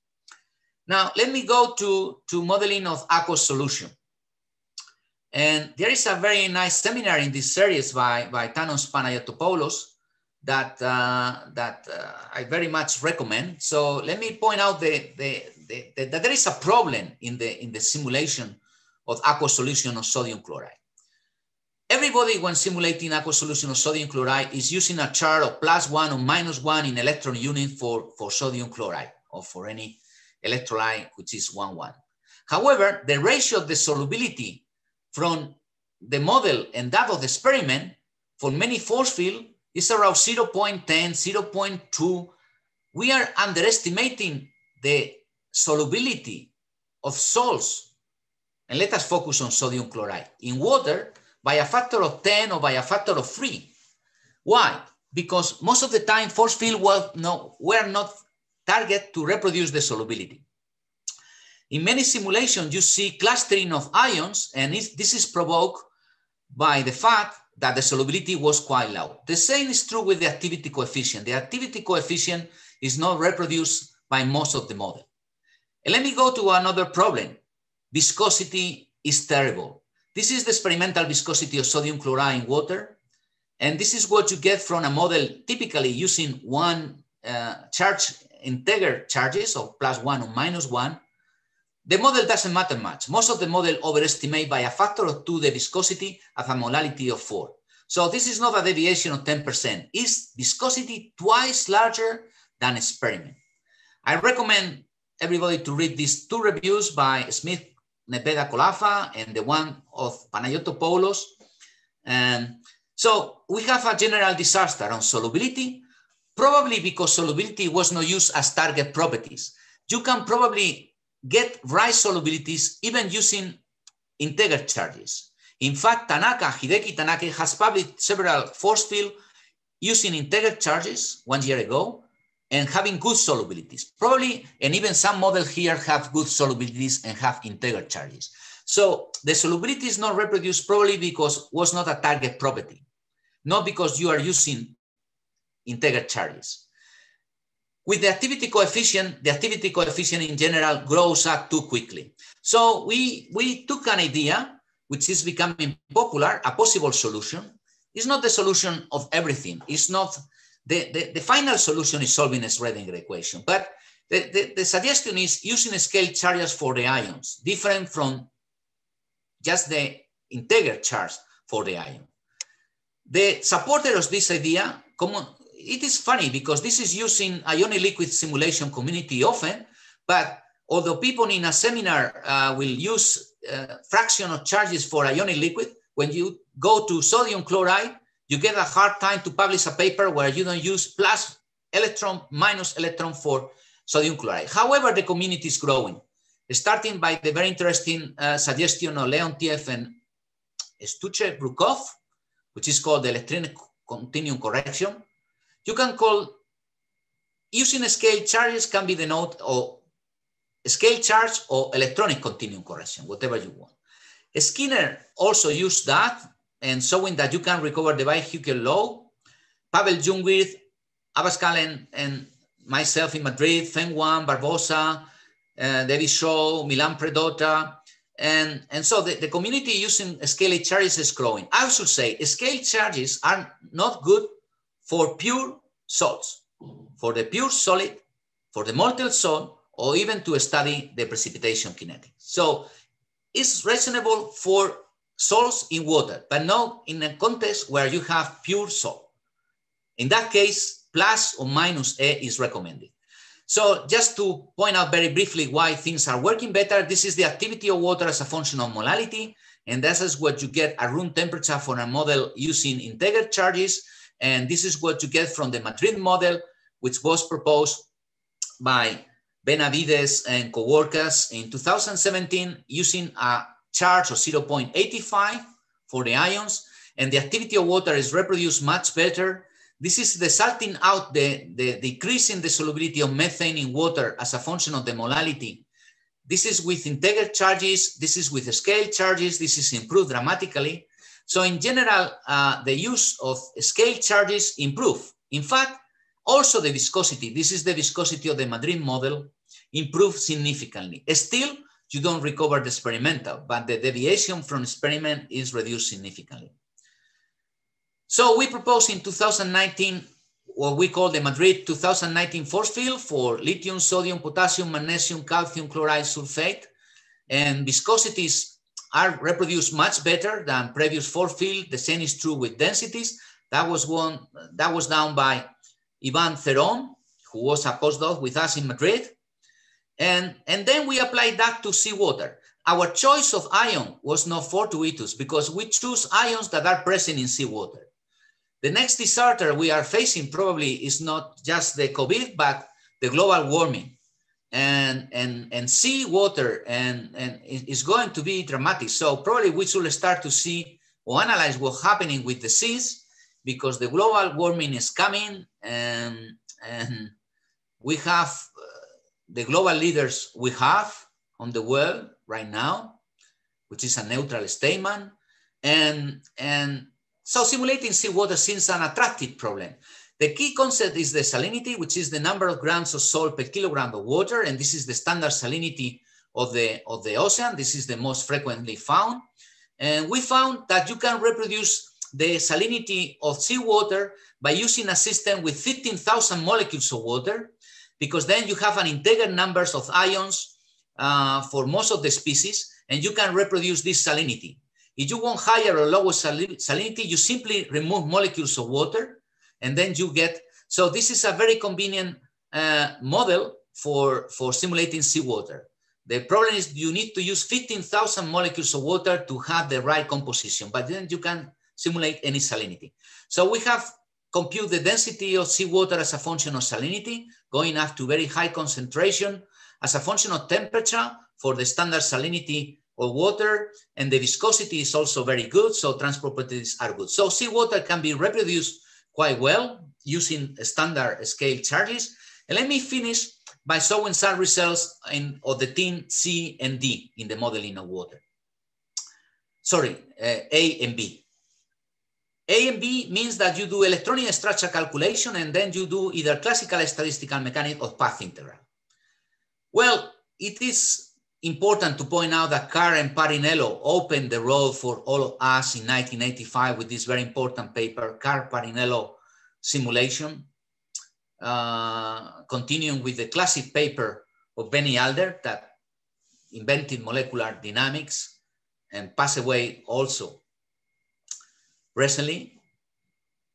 Now, let me go to, to modeling of aqueous solution. And there is a very nice seminar in this series by, by Thanos Panagiotopoulos that, uh, that uh, I very much recommend. So let me point out the, the, the, the, that there is a problem in the, in the simulation of aqueous solution of sodium chloride. Everybody, when simulating aqueous solution of sodium chloride, is using a chart of plus one or minus one in electron unit for, for sodium chloride or for any electrolyte, which is one, one. However, the ratio of the solubility from the model and that of the experiment for many force field is around zero point one zero, zero point two. We are underestimating the solubility of salts. And let us focus on sodium chloride. In water, by a factor of ten or by a factor of three. Why? Because most of the time force field was no, were not targeted to reproduce the solubility. In many simulations, you see clustering of ions, and this is provoked by the fact that the solubility was quite low. The same is true with the activity coefficient. The activity coefficient is not reproduced by most of the model. And let me go to another problem. Viscosity is terrible. This is the experimental viscosity of sodium chloride in water. And this is what you get from a model typically using one uh, charge, integer charges of plus one or minus one. The model doesn't matter much. Most of the model overestimate by a factor of two the viscosity at a molality of four. So this is not a deviation of ten percent. It's viscosity twice larger than experiment. I recommend everybody to read these two reviews by Smith Nepeda Colafa and the one of Panagiotopoulos. And so we have a general disaster on solubility, probably because solubility was not used as target properties. You can probably get right solubilities even using integer charges. In fact, Tanaka, Hideki Tanaka has published several force field using integer charges one year ago and having good solubilities, probably, and even some models here have good solubilities and have integer charges. So the solubility is not reproduced probably because it was not a target property, not because you are using integer charges. With the activity coefficient, the activity coefficient in general grows up too quickly. So we, we took an idea, which is becoming popular, a possible solution. It's not the solution of everything. It's not The, the, the final solution is solving a Schrödinger equation, but the, the, the suggestion is using scale charges for the ions, different from just the integer charge for the ion. The supporter of this idea, common, it is funny because this is used in ionic liquid simulation community often, but although people in a seminar uh, will use uh, fraction of charges for ionic liquid, when you go to sodium chloride, you get a hard time to publish a paper where you don't use plus electron, minus electron for sodium chloride. However, the community is growing, starting by the very interesting uh, suggestion of Leontiev and Stucher-Brukov, which is called the electronic continuum correction, you can call, using scale charges can be denoted or scale charge or electronic continuum correction, whatever you want. Skinner also used that and showing that you can recover the Weill-Hükel law. Pavel Jungwirth, Abascal and, and myself in Madrid, Feng Wang, Barbosa, uh, David Shaw, Milan Predotta, and, and so the, the community using scale charges is growing. I should say scale charges are not good for pure salts, for the pure solid, for the molten salt, or even to study the precipitation kinetics. So it's reasonable for salts in water, but not in a context where you have pure salt. In that case, plus or minus A is recommended. So just to point out very briefly why things are working better, this is the activity of water as a function of molality, and this is what you get at room temperature for a model using integer charges, and this is what you get from the Madrid model, which was proposed by Benavides and co-workers in two thousand seventeen using a charge of zero point eight five for the ions, and the activity of water is reproduced much better. This is the sorting out the, the decrease in the solubility of methane in water as a function of the molality. This is with integer charges, this is with scale charges, this is improved dramatically. So in general, uh, the use of scale charges improve. In fact, also the viscosity, this is the viscosity of the Madrid model, improved significantly. Still, you don't recover the experimental, but the deviation from experiment is reduced significantly. So we proposed in two thousand nineteen what we call the Madrid two thousand nineteen force field for lithium, sodium, potassium, magnesium, calcium chloride sulfate, and viscosities are reproduced much better than previous force field. The same is true with densities. That was one that was done by Ivan Theron, who was a postdoc with us in Madrid. And, and then we applied that to seawater. Our choice of ion was not fortuitous because we choose ions that are present in seawater. The next disaster we are facing probably is not just the COVID, but the global warming. And, and, and seawater and, and is going to be dramatic. So probably we should start to see or analyze what's happening with the seas, because the global warming is coming, and, and we have uh, the global leaders we have on the world right now, which is a neutral statement. And, and so simulating seawater seems an attractive problem. The key concept is the salinity, which is the number of grams of salt per kilogram of water. And this is the standard salinity of the, of the ocean. This is the most frequently found. And we found that you can reproduce the salinity of seawater by using a system with fifteen thousand molecules of water, because then you have an integer numbers of ions uh, for most of the species, and you can reproduce this salinity. If you want higher or lower salinity, you simply remove molecules of water, and then you get, so this is a very convenient uh, model for, for simulating seawater. The problem is you need to use fifteen thousand molecules of water to have the right composition, but then you can simulate any salinity. So we have computed the density of seawater as a function of salinity, going up to very high concentration, as a function of temperature for the standard salinity of water, and the viscosity is also very good, so transport properties are good. So seawater can be reproduced quite well using standard scale charges. And let me finish by showing some results in, of the team C and D in the modeling of water. Sorry, uh, A and B. A and B means that you do electronic structure calculation, and then you do either classical statistical mechanics or path integral. Well, it is important to point out that Carr and Parrinello opened the road for all of us in nineteen eighty-five with this very important paper, Carr-Parrinello simulation, uh, continuing with the classic paper of Benny Alder that invented molecular dynamics and passed away also recently.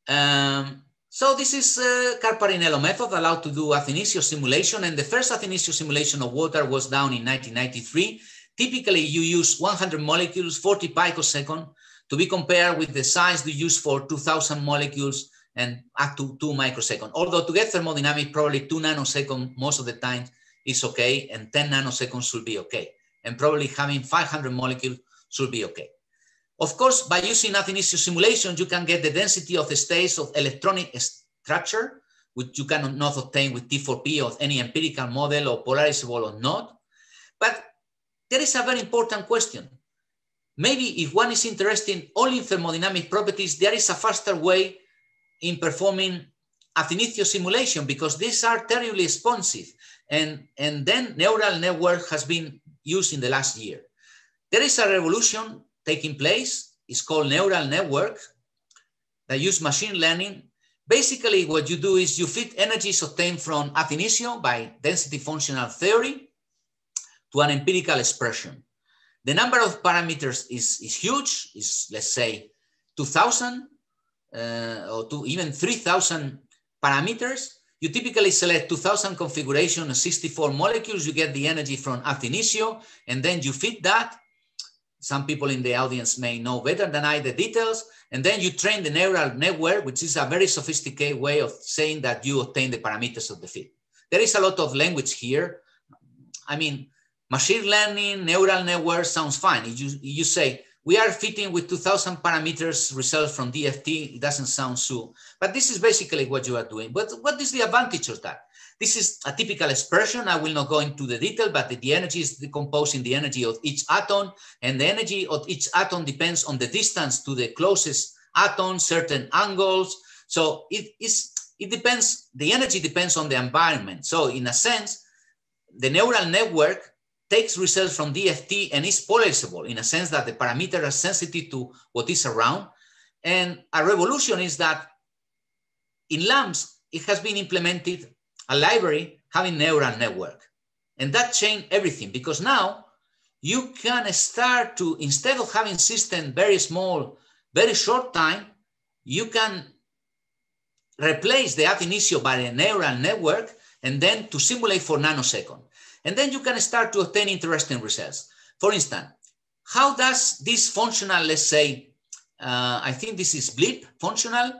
Um, so this is uh, Carr-Parrinello method allowed to do ab initio simulation, and the first ab initio simulation of water was done in nineteen ninety-three. Typically, you use one hundred molecules, forty picosecond, to be compared with the size you use for two thousand molecules and up to two microseconds. Although to get thermodynamic, probably two nanoseconds most of the time is okay, and ten nanoseconds should be okay. And probably having five hundred molecules should be okay. Of course, by using ab initio simulation, you can get the density of the states of electronic structure, which you cannot obtain with T four P or any empirical model or polarizable or not. But there is a very important question. Maybe if one is interested only in thermodynamic properties, there is a faster way in performing ab initio simulation, because these are terribly expensive. And, and then neural network has been used in the last year. There is a revolution taking place. It's called neural network that use machine learning. Basically, what you do is you feed energies obtained from ab initio by density functional theory to an empirical expression. The number of parameters is, is huge, is let's say two thousand uh, or to even three thousand parameters. You typically select two thousand configuration and sixty-four molecules. You get the energy from ab initio, and then you feed that. Some people in the audience may know better than I the details. And then you train the neural network, which is a very sophisticated way of saying that you obtain the parameters of the feed. There is a lot of language here. I mean, machine learning, neural network sounds fine. If you, you say, we are fitting with two thousand parameters results from D F T, it doesn't sound so. But this is basically what you are doing. But what is the advantage of that? This is a typical expression. I will not go into the detail, but the energy is decomposing the energy of each atom, and the energy of each atom depends on the distance to the closest atom, certain angles. So it is, it depends, the energy depends on the environment. So in a sense, the neural network takes results from D F T and is polarizable in a sense that the parameters are sensitive to what is around. And a revolution is that in LAMPS, it has been implemented a library having neural network. And that changed everything, because now you can start to, instead of having system very small, very short time, you can replace the ab initio by a neural network and then to simulate for nanosecond. And then you can start to obtain interesting results. For instance, how does this functional, let's say, uh, I think this is blip functional,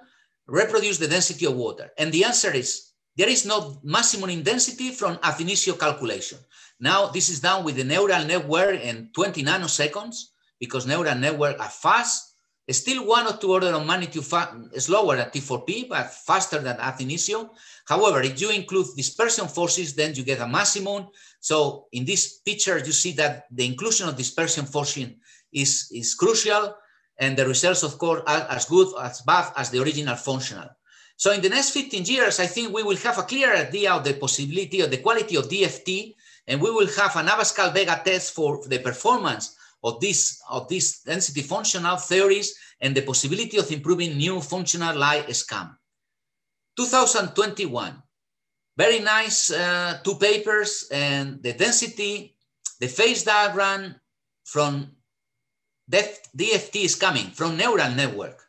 reproduce the density of water? And the answer is, there is no maximum in density from ab initio calculation. Now, this is done with the neural network in twenty nanoseconds, because neural networks are fast. It's still one or two order of magnitude slower than T four P, but faster than ab initio. However, if you include dispersion forces, then you get a maximum. So in this picture, you see that the inclusion of dispersion forces is, is crucial. And the results, of course, are as good, as bad as the original functional. So in the next fifteen years, I think we will have a clear idea of the possibility of the quality of D F T, and we will have an Abascal Vega test for the performance of this, of this density functional theories and the possibility of improving new functional like SCAM. two thousand twenty-one, very nice uh, two papers, and the density, the phase diagram from D F T is coming from neural network.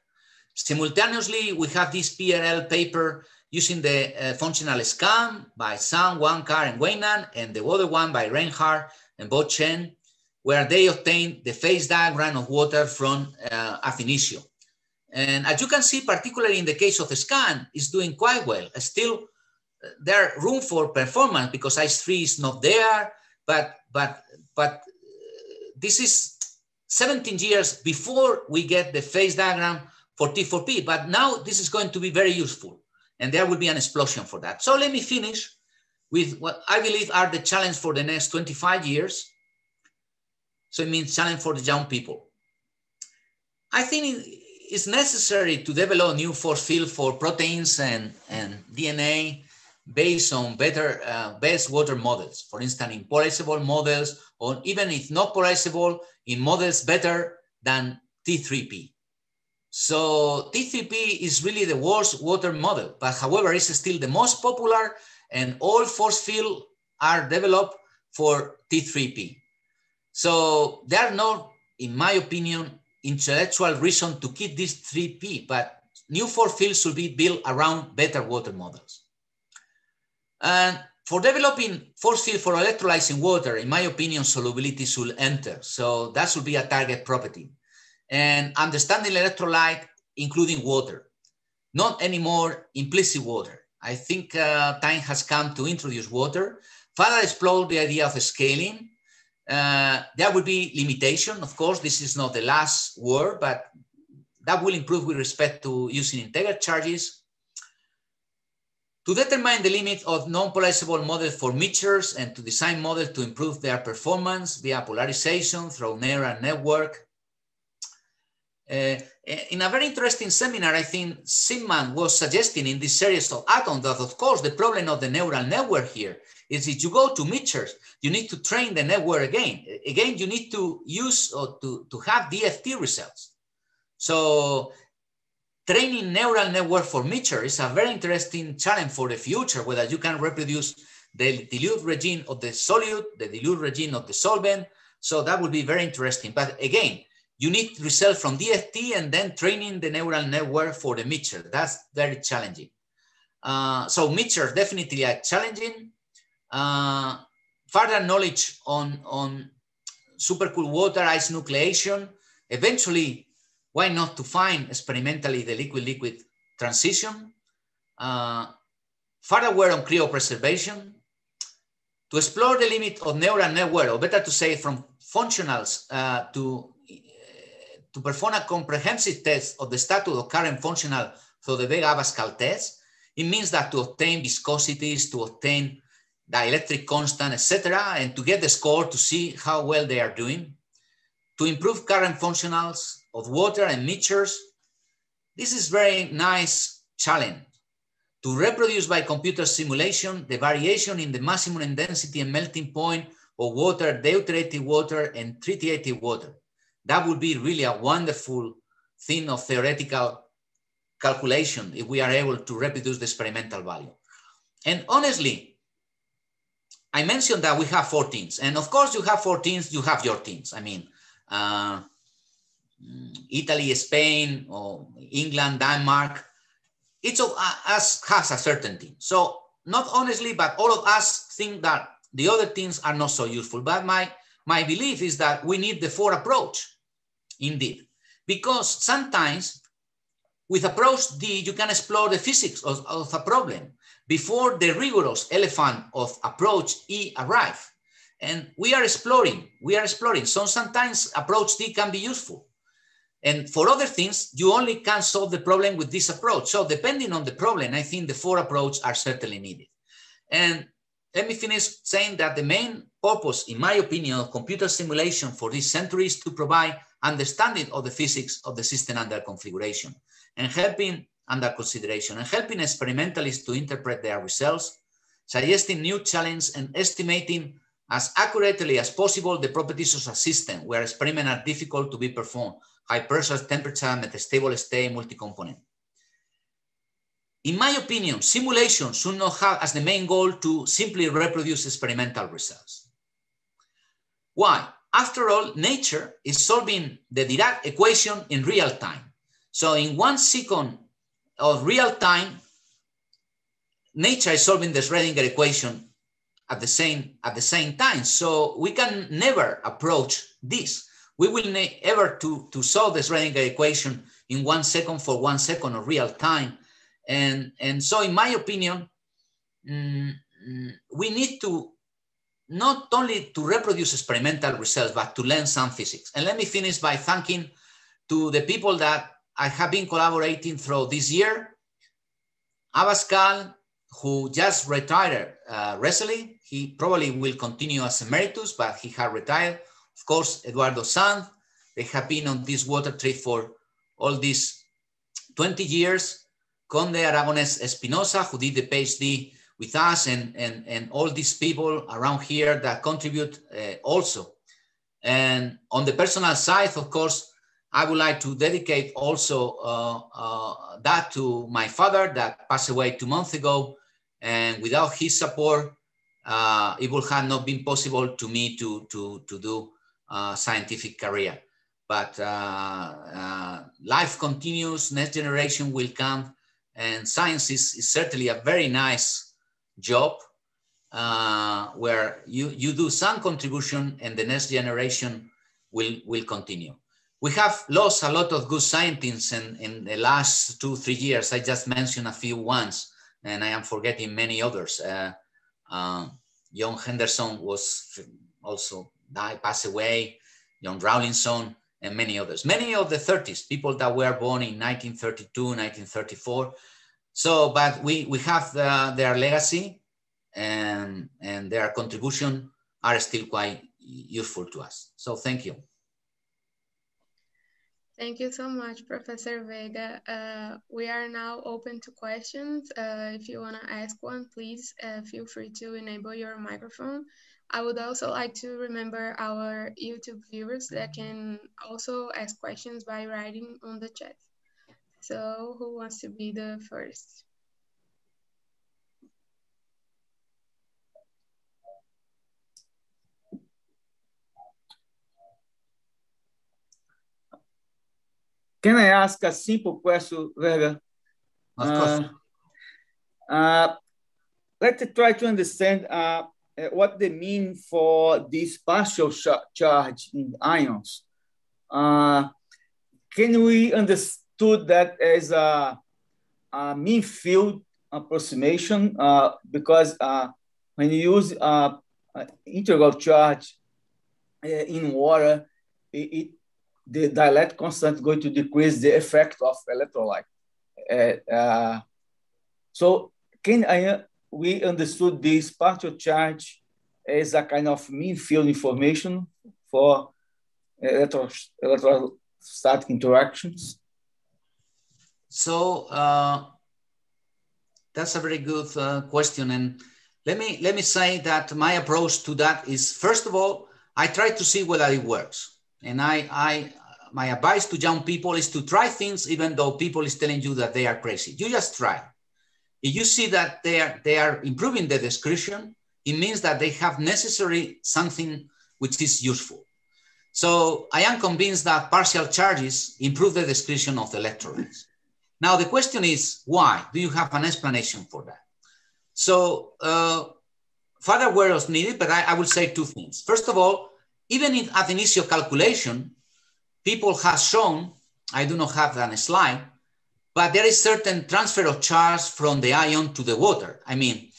Simultaneously, we have this P R L paper using the uh, functional SCAM by Sun, Wankar, and Weynan, and the other one by Reinhardt and Bo Chen, where they obtained the phase diagram of water from uh, ab initio. And as you can see, particularly in the case of the SCAM, it's doing quite well. Still, there is room for performance because I C E three is not there, but, but, but this is seventeen years before we get the phase diagram for T four P, but now this is going to be very useful, and there will be an explosion for that. So let me finish with what I believe are the challenge for the next twenty-five years. So it means challenge for the young people. I think it's necessary to develop new force field for proteins and, and D N A based on better, uh, best water models. For instance, in polarizable models, or even if not polarizable, in models better than T three P. So T three P is really the worst water model, but however, it's still the most popular, and all force fields are developed for T three P. So there are no, in my opinion, intellectual reason to keep this three P, but new force fields should be built around better water models. And for developing force field for electrolyzing water, in my opinion, solubility should enter. So that should be a target property. And understanding electrolyte, including water, not anymore implicit water. I think uh, time has come to introduce water, further explore the idea of scaling, Uh, there would be limitation, of course. This is not the last word, but that will improve with respect to using integer charges. To determine the limit of non-polarizable models for mixtures and to design models to improve their performance via polarization through neural network. Uh, in a very interesting seminar, I think Sigmund was suggesting in this series of atoms that, of course, the problem of the neural network here is if you go to mixtures, you need to train the network again. Again, you need to use or to, to have D F T results. So training neural network for mixture is a very interesting challenge for the future, whether you can reproduce the dilute regime of the solute, the dilute regime of the solvent. So that would be very interesting. But again, you need results from D F T and then training the neural network for the mixture. That's very challenging. Uh, so mixtures definitely are challenging. Uh, further knowledge on, on supercooled water, ice nucleation, eventually, why not to find experimentally the liquid-liquid transition? Uh, further work on cryopreservation. To explore the limit of neural network, or better to say from functionals uh, to, uh, to perform a comprehensive test of the status of current functional through the Vega-Abascal test. It means that to obtain viscosities, to obtain dielectric constant, et cetera, and to get the score to see how well they are doing. To improve current functionals of water and mixtures. This is very nice challenge. To reproduce by computer simulation the variation in the maximum density and melting point of water, deuterated water and tritiated water. That would be really a wonderful thing of theoretical calculation if we are able to reproduce the experimental value. And honestly, I mentioned that we have four teams, and of course you have four teams, you have your teams. I mean, uh, Italy, Spain, or England, Denmark, each of us has a certain team. So not honestly, but all of us think that the other teams are not so useful. But my, my belief is that we need the four approach, indeed. Because sometimes with approach D, you can explore the physics of, of a problem before the rigorous elephant of approach E arrive. And we are exploring, we are exploring. So sometimes approach D can be useful. And for other things, you only can solve the problem with this approach. So depending on the problem, I think the four approaches are certainly needed. And let me finish saying that the main purpose, in my opinion, of computer simulation for this century is to provide understanding of the physics of the system under configuration and helping under consideration and helping experimentalists to interpret their results, suggesting new challenges and estimating as accurately as possible the properties of a system where experiments are difficult to be performed. High pressure, temperature, metastable state, multi-component. In my opinion, simulation should not have as the main goal to simply reproduce experimental results. Why? After all, nature is solving the Dirac equation in real time. So in one second of real time, nature is solving the Schrödinger equation at the same, at the same time. So we can never approach this. We will never to, to solve the Schrödinger equation in one second for one second of real time. And, and so in my opinion, mm, we need to not only to reproduce experimental results, but to learn some physics. And let me finish by thanking to the people that I have been collaborating through this year. Abascal, who just retired uh, recently. He probably will continue as emeritus, but he has retired. Of course, Eduardo Sanz, they have been on this water trip for all these twenty years. Conde Aragones Espinosa, who did the PhD with us, and, and, and all these people around here that contribute uh, also. And on the personal side, of course, I would like to dedicate also uh, uh, that to my father that passed away two months ago. And without his support, uh, it would have not been possible to me to, to, to do Uh, scientific career, but uh, uh, life continues, next generation will come, and science is, is certainly a very nice job uh, where you, you do some contribution and the next generation will, will continue. We have lost a lot of good scientists in, in the last two, three years. I just mentioned a few ones, and I am forgetting many others. Uh, uh, John Henderson was also died, passed away, John Rawlinson, and many others. Many of the thirties, people that were born in nineteen thirty-two, nineteen thirty-four. So, but we, we have the, their legacy and, and their contribution are still quite useful to us. So thank you. Thank you so much, Professor Vega. Uh, we are now open to questions. Uh, if you want to ask one, please uh, feel free to enable your microphone. I would also like to remember our YouTube viewers that can also ask questions by writing on the chat. So who wants to be the first? Can I ask a simple question, Vega? Of course. Uh, uh, let's try to understand uh, what they mean for this partial charge in ions. Uh, can we understood that as a, a mean field approximation? Uh, because uh, when you use uh, an integral charge uh, in water, it, it the dielectric constant is going to decrease the effect of electrolyte. Uh, uh, so can I, we understood this partial charge as a kind of mean field information for electro, electrostatic interactions? So uh, that's a very good uh, question. And let me, let me say that my approach to that is, first of all, I try to see whether it works. And I, I, my advice to young people is to try things, even though people is telling you that they are crazy. You just try. If you see that they are, they are improving the description, it means that they have necessary something which is useful. So I am convinced that partial charges improve the description of the electrolytes. Now, the question is, why? Do you have an explanation for that? So uh, further work was needed, but I, I will say two things. First of all, even in ad initio calculation, people have shown, I do not have that slide, but there is certain transfer of charge from the ion to the water. I mean,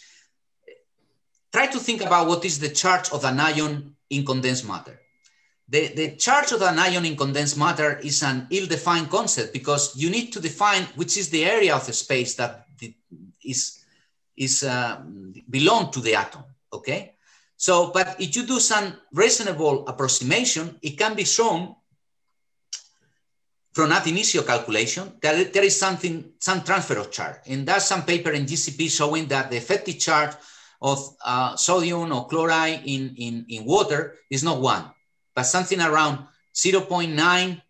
try to think about what is the charge of an ion in condensed matter. The, the charge of an ion in condensed matter is an ill-defined concept because you need to define which is the area of the space that is, is uh, belong to the atom, okay? So, but if you do some reasonable approximation, it can be shown from ad initio calculation that there is something, some transfer of charge. And there's some paper in G C P showing that the effective charge of uh, sodium or chloride in, in, in water is not one, but something around zero point nine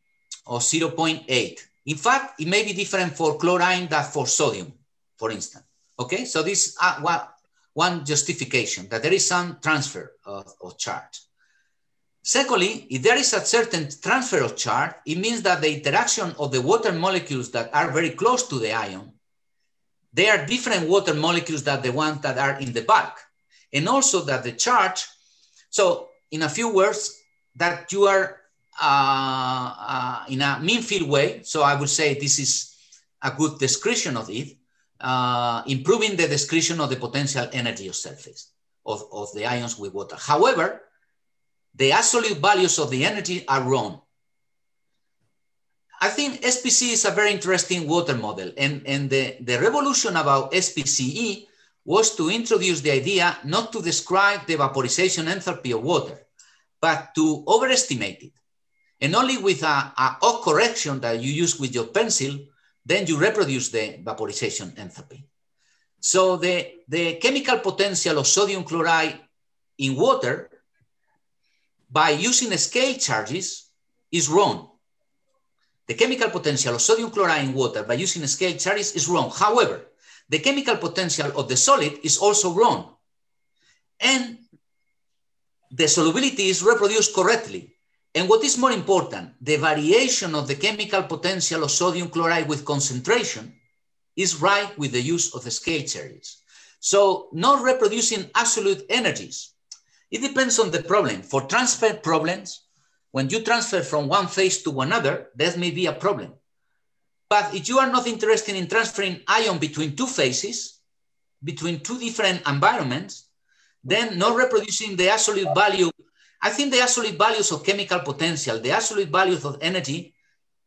or zero point eight. In fact, it may be different for chlorine than for sodium, for instance. Okay, so this uh, what. One justification, that there is some transfer of, of charge. Secondly, if there is a certain transfer of charge, it means that the interaction of the water molecules that are very close to the ion, they are different water molecules than the ones that are in the bulk. And also that the charge, so in a few words, that you are uh, uh, in a mean field way, so I would say this is a good description of it, Uh, improving the description of the potential energy of surface of, of the ions with water. However, the absolute values of the energy are wrong. I think S P C E is a very interesting water model, and, and the, the revolution about S P C E was to introduce the idea not to describe the vaporization enthalpy of water, but to overestimate it. And only with a, a odd correction that you use with your pencil, then you reproduce the vaporization enthalpy. So the, the chemical potential of sodium chloride in water by using scale charges is wrong. The chemical potential of sodium chloride in water by using scale charges is wrong. However, the chemical potential of the solid is also wrong. And the solubility is reproduced correctly. And what is more important, the variation of the chemical potential of sodium chloride with concentration is right with the use of the scale charges. So not reproducing absolute energies. It depends on the problem. For transfer problems, when you transfer from one phase to another, that may be a problem. But if you are not interested in transferring ion between two phases, between two different environments, then not reproducing the absolute value I think the absolute values of chemical potential, the absolute values of energy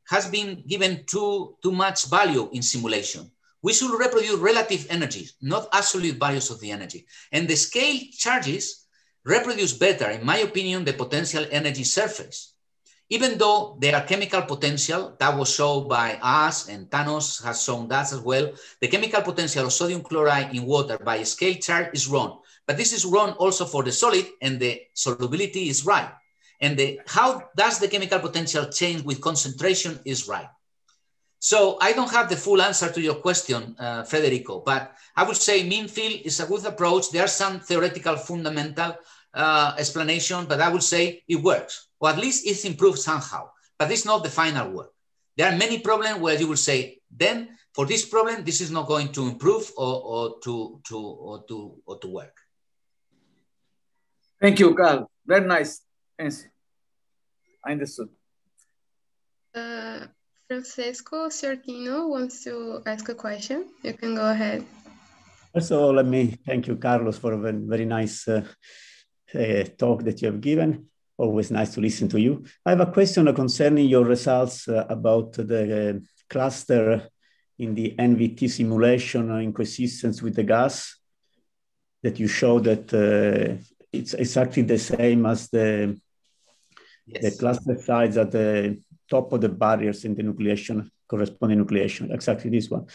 has been given too, too much value in simulation. We should reproduce relative energies, not absolute values of the energy. And the scale charges reproduce better, in my opinion, the potential energy surface. Even though there are chemical potential that was shown by us, and Thanos has shown that as well, the chemical potential of sodium chloride in water by scale charge is wrong. But this is wrong also for the solid, and the solubility is right. And the, how does the chemical potential change with concentration is right. So I don't have the full answer to your question, uh, Federico, but I would say mean field is a good approach. There are some theoretical fundamental uh, explanation, but I would say it works, or at least it's improved somehow, but it's not the final work. There are many problems where you will say, then for this problem, this is not going to improve or, or, to, to, or, to, or to work. Thank you, Carl. Very nice. I understood. Uh, Francesco Sciortino wants to ask a question. You can go ahead. So let me thank you, Carlos, for a very, very nice uh, uh, talk that you have given. Always nice to listen to you. I have a question concerning your results uh, about the uh, cluster in the N V T simulation in coexistence with the gas that you showed that uh, it's exactly the same as the Yes. The cluster size at the top of the barriers in the nucleation, corresponding nucleation, exactly this one.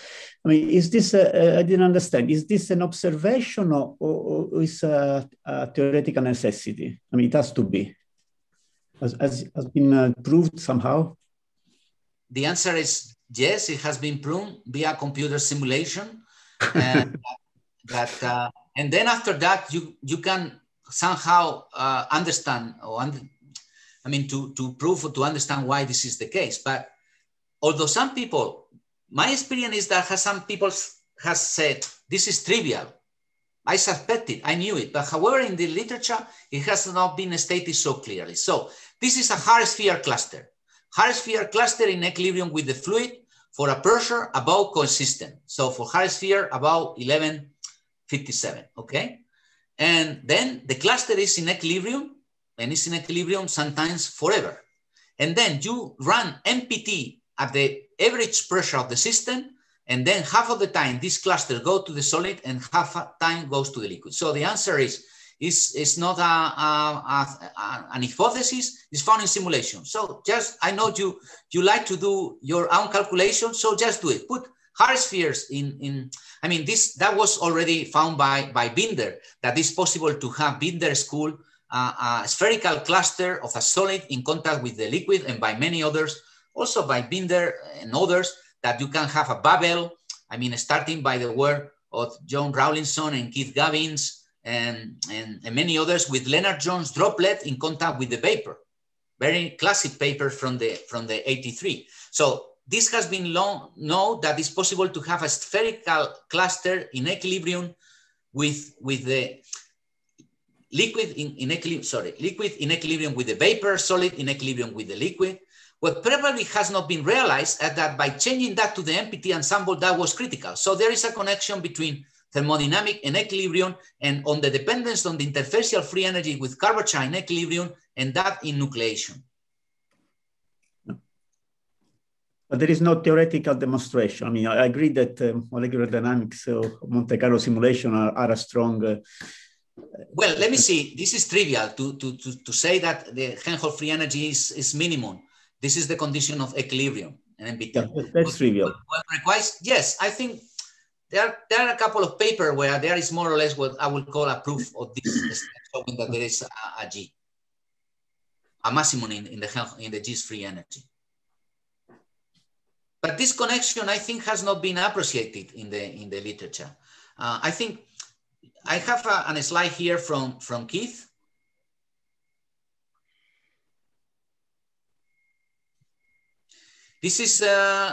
I mean, is this, a, I didn't understand, is this an observation or, or, or is a, a theoretical necessity? I mean, it has to be. Has, has, has been uh, proved somehow? The answer is yes, it has been proved via computer simulation. And, that, uh, and then after that, you, you can somehow uh, understand or understand I mean, to, to prove or to understand why this is the case. But although some people, my experience is that has some people has said, this is trivial. I suspected, I knew it. But however, in the literature, it has not been stated so clearly. So this is a hard sphere cluster. Hard sphere cluster in equilibrium with the fluid for a pressure above consistent. So for hard sphere, about eleven fifty-seven, okay? And then the cluster is in equilibrium and it's in equilibrium sometimes forever. And then you run M P T at the average pressure of the system, and then half of the time this cluster goes to the solid and half of the time goes to the liquid. So the answer is, it's, it's not a, a, a, a, an hypothesis, it's found in simulation. So just, I know you, you like to do your own calculation, so just do it. Put hard spheres in, in I mean, this that was already found by, by Binder, that it's possible to have Binder school Uh, a spherical cluster of a solid in contact with the liquid, and by many others, also by Binder and others, that you can have a bubble. I mean, starting by the work of John Rawlinson and Keith Gavins and, and, and many others with Leonard Jones droplet in contact with the vapor. Very classic paper from the, from the eighty-three. So this has been long known that it's possible to have a spherical cluster in equilibrium with, with the liquid in, in equilibrium, sorry, liquid in equilibrium with the vapor, solid in equilibrium with the liquid. What probably has not been realized is that by changing that to the M P T ensemble, that was critical. So there is a connection between thermodynamic and equilibrium, and on the dependence on the interfacial free energy with curvature in equilibrium, and that in nucleation. But there is no theoretical demonstration. I mean, I agree that um, molecular dynamics or Monte Carlo simulation are, are a strong uh, Well, let me see. This is trivial to, to, to, to say that the Helmholtz free energy is, is minimum. This is the condition of equilibrium. And M P T. Yeah, that's but, trivial. But requires, yes, I think there, there are a couple of papers where there is more or less what I would call a proof of this, showing that there is a, a G, a maximum in, in, the, in the G's free energy. But this connection, I think, has not been appreciated in the, in the literature. Uh, I think I have a, an slide here from, from Keith. This is, uh,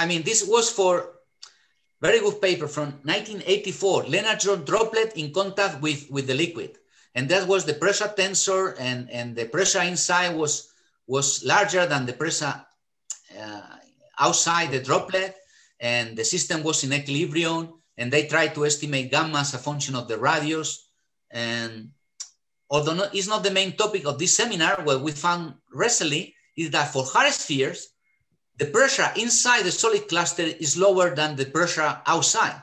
I mean, this was for very good paper from nineteen eighty-four, Leonard John droplet in contact with, with the liquid. And that was the pressure tensor, and, and the pressure inside was, was larger than the pressure uh, outside the droplet. And the system was in equilibrium. And they try to estimate gamma as a function of the radius, and although not, it's not the main topic of this seminar, what we found recently is that for hard spheres, the pressure inside the solid cluster is lower than the pressure outside.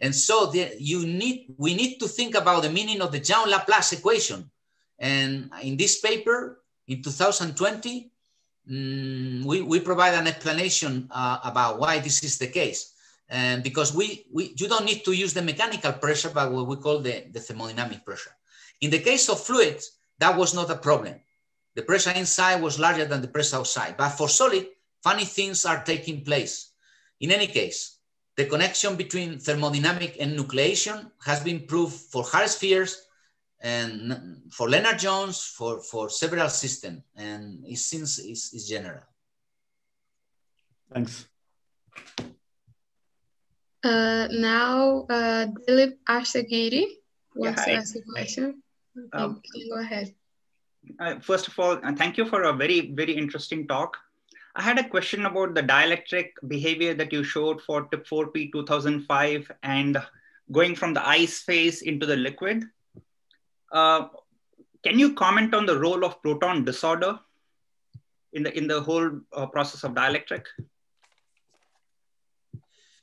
And so the, you need, we need to think about the meaning of the Young-Laplace equation. And in this paper, in two thousand twenty, mm, we, we provide an explanation uh, about why this is the case. And because we, we, you don't need to use the mechanical pressure, but what we call the, the thermodynamic pressure. In the case of fluids, that was not a problem. The pressure inside was larger than the pressure outside. But for solid, funny things are taking place. In any case, the connection between thermodynamic and nucleation has been proved for hard spheres and for Leonard Jones, for, for several systems, and it seems it's, it's general. Thanks. Uh, now, uh, Dilip Ashagiri wants yeah, to ask a question. Okay, um, go ahead. Uh, first of all, uh, thank you for a very, very interesting talk. I had a question about the dielectric behavior that you showed for T I P four P two thousand five and going from the ice phase into the liquid. Uh, can you comment on the role of proton disorder in the in the whole uh, process of dielectric?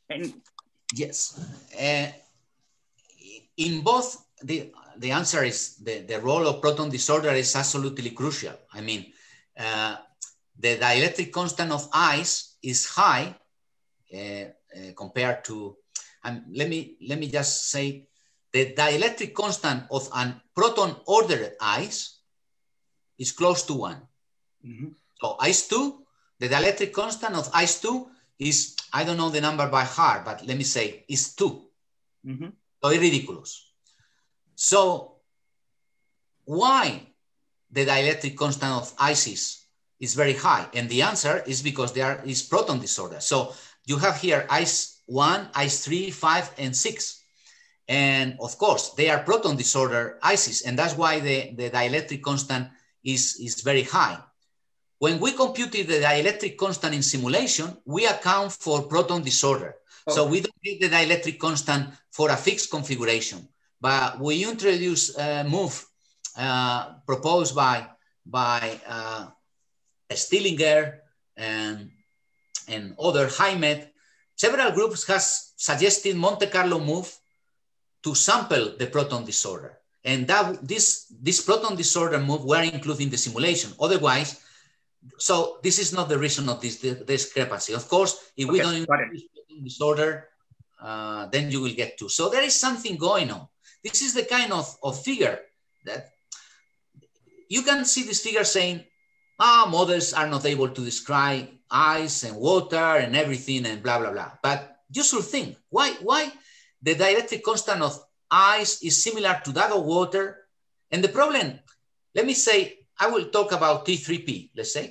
And yes, uh, in both the the answer is the the role of proton disorder is absolutely crucial. I mean. Uh, The dielectric constant of ice is high uh, uh, compared to, and um, let me, let me just say, the dielectric constant of an proton-ordered ice is close to one. Mm-hmm. So ice two, the dielectric constant of ice two is, I don't know the number by heart, but let me say, is two. Mm-hmm. So it's ridiculous. So why the dielectric constant of ice is is very high? And the answer is because there is proton disorder. So you have here ice one, ice three, five, and six. And of course, they are proton disorder ices. And that's why the, the dielectric constant is, is very high. When we computed the dielectric constant in simulation, we account for proton disorder. Okay. So we don't take the dielectric constant for a fixed configuration, but we introduce a move uh, proposed by, by uh, Stillinger and, and other HiMet. Several groups has suggested Monte Carlo move to sample the proton disorder. And that this, this proton disorder move were included in the simulation. Otherwise, so this is not the reason of this discrepancy. Of course, if okay, we don't include this proton disorder, uh, then you will get two. So there is something going on. This is the kind of, of figure that you can see this figure saying, ah, models are not able to describe ice and water and everything and blah, blah, blah. But you should think, why, why the dielectric constant of ice is similar to that of water? And the problem, let me say, I will talk about T three P, let's say.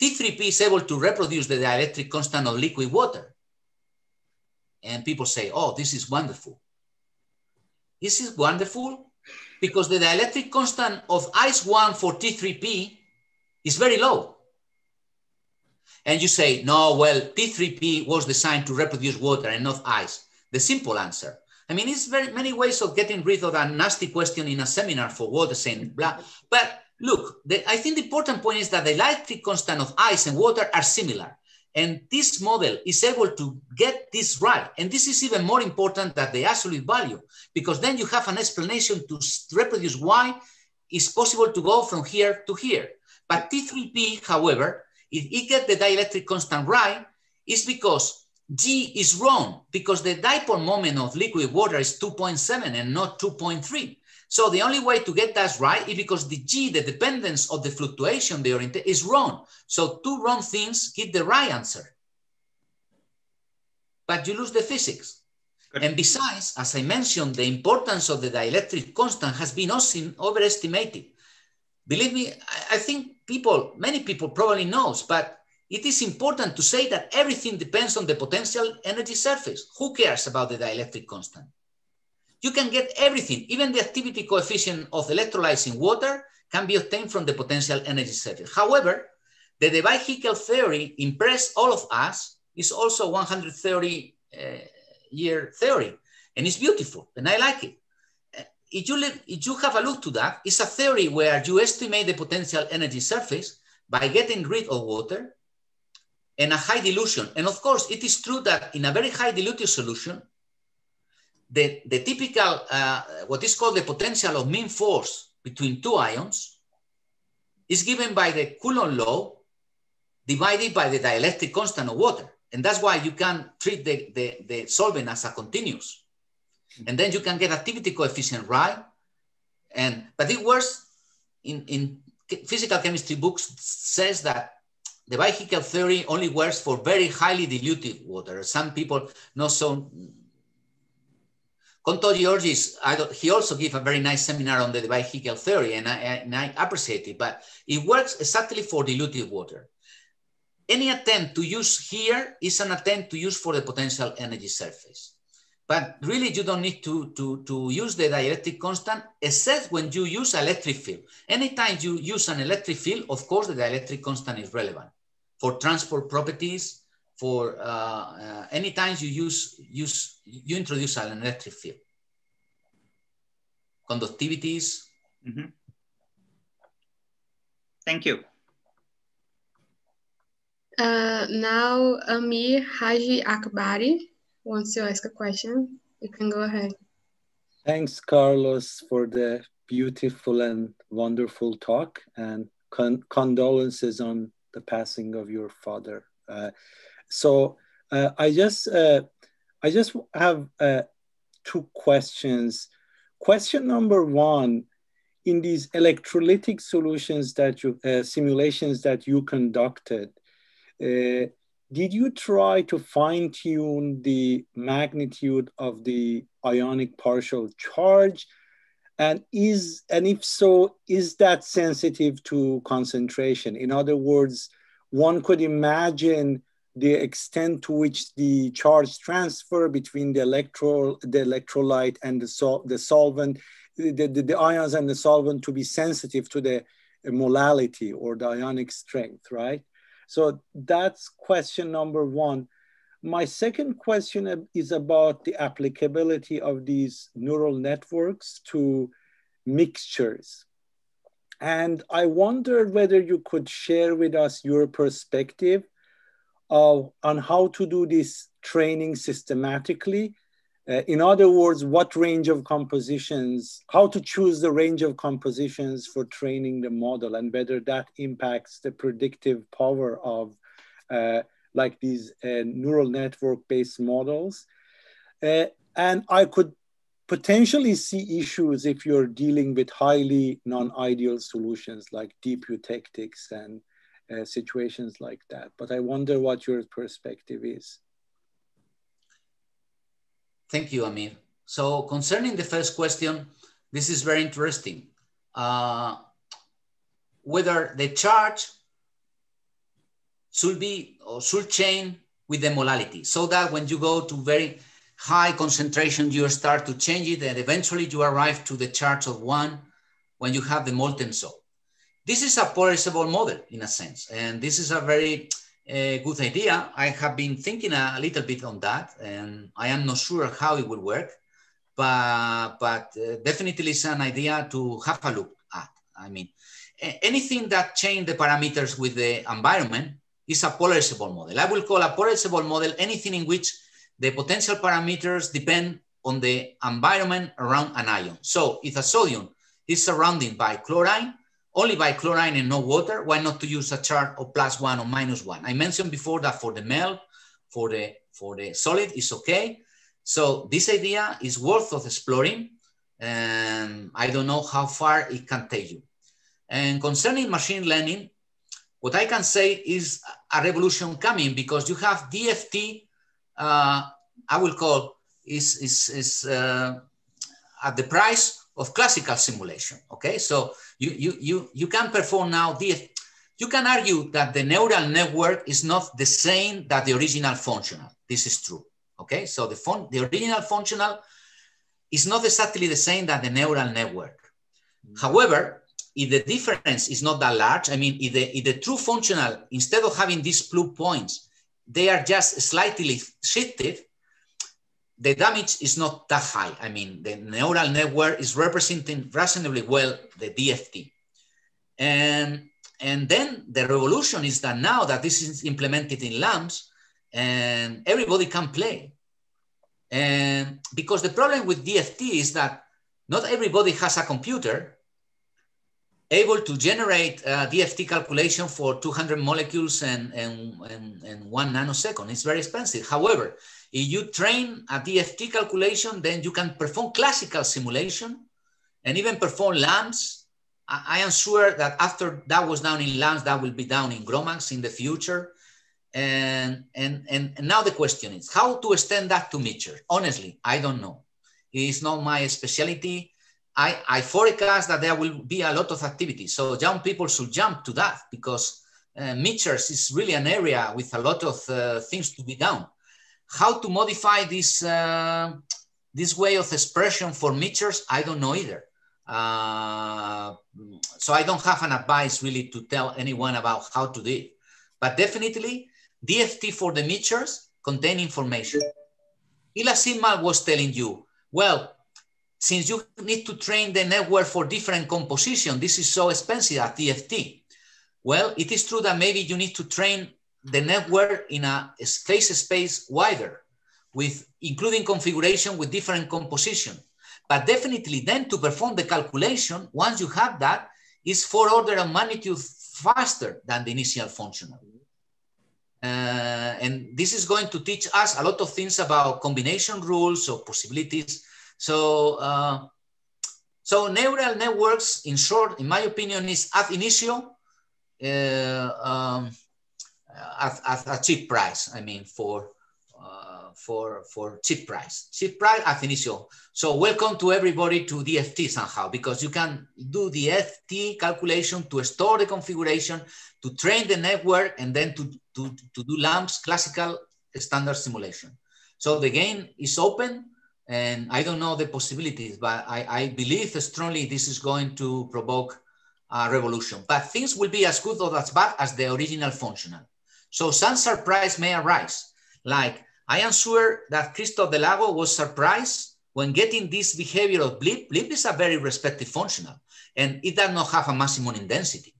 T three P is able to reproduce the dielectric constant of liquid water. And people say, oh, this is wonderful. This is wonderful because the dielectric constant of ice one for T three P is very low. And you say, no, well, T three P was designed to reproduce water and not ice. The simple answer. I mean, it's very many ways of getting rid of that nasty question in a seminar for water, saying blah. But look, the, I think the important point is that the dielectric constant of ice and water are similar. And this model is able to get this right. And this is even more important than the absolute value, because then you have an explanation to reproduce why it's possible to go from here to here. But T three P, however, if it gets the dielectric constant right, is because G is wrong, because the dipole moment of liquid water is two point seven and not two point three. So the only way to get that right is because the G, the dependence of the fluctuation, the orientation, is wrong. So two wrong things give the right answer. But you lose the physics. Good. And besides, as I mentioned, the importance of the dielectric constant has been overestimated. Believe me, I think people, many people probably knows, but it is important to say that everything depends on the potential energy surface. Who cares about the dielectric constant? You can get everything, even the activity coefficient of electrolytes in water can be obtained from the potential energy surface. However, the De Veyck-Hickel theory impressed all of us, is also one hundred thirty uh, year theory, and it's beautiful, and I like it. if you, let, if you have a look to that, it's a theory where you estimate the potential energy surface by getting rid of water and a high dilution. And of course, it is true that in a very high diluted solution, the, the typical, uh, what is called the potential of mean force between two ions is given by the Coulomb law divided by the dielectric constant of water. And that's why you can treat the, the, the solvent as a continuous. And then you can get activity coefficient right. And, but it works in, in physical chemistry books says that the bicycle theory only works for very highly diluted water. Some people know so. Conto Georgis, I don't, he also gave a very nice seminar on the bicycle theory and I, and I appreciate it, but it works exactly for diluted water. Any attempt to use here is an attempt to use for the potential energy surface. But really, you don't need to, to, to use the dielectric constant, except when you use electric field. Anytime you use an electric field, of course, the dielectric constant is relevant for transport properties, for uh, uh, any times you use, use, you introduce an electric field. Conductivities. Mm-hmm. Thank you. Uh, now, Amir Haji Akbari. Wants to ask a question, you can go ahead. Thanks, Carlos, for the beautiful and wonderful talk, and con condolences on the passing of your father. Uh, so uh, I just uh, I just have uh, two questions. Question number one: in these electrolytic solutions that you uh, simulations that you conducted. Uh, Did you try to fine tune the magnitude of the ionic partial charge? And is, and if so, is that sensitive to concentration? In other words, one could imagine the extent to which the charge transfer between the electrol, the electrolyte and the, sol the solvent, the, the, the ions and the solvent to be sensitive to the molality or the ionic strength, right? So that's question number one. My second question is about the applicability of these neural networks to mixtures. And I wondered whether you could share with us your perspective of, on how to do this training systematically. Uh, in other words, what range of compositions, how to choose the range of compositions for training the model and whether that impacts the predictive power of uh, like these uh, neural network-based models. Uh, and I could potentially see issues if you're dealing with highly non-ideal solutions like deputectics and uh, situations like that. But I wonder what your perspective is. Thank you, Amir. So concerning the first question, this is very interesting. Uh, whether the charge should be or should change with the molality, so that when you go to very high concentration, you start to change it and eventually you arrive to the charge of one when you have the molten salt. This is a polarizable model in a sense, and this is a very Uh, good idea. I have been thinking a, a little bit on that, and I am not sure how it will work, but, but uh, definitely it's an idea to have a look at. I mean, anything that change the parameters with the environment is a polarizable model. I will call a polarizable model anything in which the potential parameters depend on the environment around an ion. So if a sodium is surrounded by chlorine, only by chlorine and no water, why not to use a charge of plus one or minus one? I mentioned before that for the melt, for the, for the solid is okay. So this idea is worth of exploring, and I don't know how far it can take you. And concerning machine learning, what I can say is a revolution coming because you have D F T, uh, I will call, is, is, is uh, at the price of classical simulation, okay? So you, you, you, you can perform now D F T. You can argue that the neural network is not the same that the original functional. This is true, okay? So the, fun the original functional is not exactly the same that the neural network. Mm-hmm. However, if the difference is not that large, I mean, if the, if the true functional, instead of having these blue points, they are just slightly shifted, the damage is not that high. I mean, the neural network is representing reasonably well the D F T. And, and then the revolution is that now that this is implemented in lamps, and everybody can play. And because the problem with D F T is that not everybody has a computer able to generate a D F T calculation for two hundred molecules and, and, and, and one nanosecond. It's very expensive. However, if you train a D F T calculation, then you can perform classical simulation and even perform LAMPS. I, I am sure that after that was done in LAMPS, that will be done in Gromax in the future. And, and, and, and now the question is how to extend that to meters. Honestly, I don't know. It is not my specialty. I, I forecast that there will be a lot of activity. So young people should jump to that because uh, meters is really an area with a lot of uh, things to be done. How to modify this, uh, this way of expression for meters, I don't know either. Uh, so I don't have an advice really to tell anyone about how to do it. But definitely, D F T for the meters contain information. Ila Simal was telling you, well, since you need to train the network for different composition, this is so expensive at D F T. Well, it is true that maybe you need to train the network in a phase space wider, with including configuration with different composition. But definitely then to perform the calculation, once you have that, is four order of magnitude faster than the initial functional. Uh, and this is going to teach us a lot of things about combination rules or possibilities. So, uh, so neural networks, in short, in my opinion, is ad initio uh, um, at, at a cheap price. I mean, for uh, for for cheap price, cheap price ad initio. So, welcome to everybody to D F T somehow, because you can do the D F T calculation to store the configuration, to train the network, and then to to to do LAMPS classical standard simulation. So the game is open. And I don't know the possibilities, but I, I believe strongly this is going to provoke a revolution. But things will be as good or as bad as the original functional. So some surprise may arise. Like, I am sure that Christophe Delago was surprised when getting this behavior of blip. Blip is a very respective functional, and it does not have a maximum in density.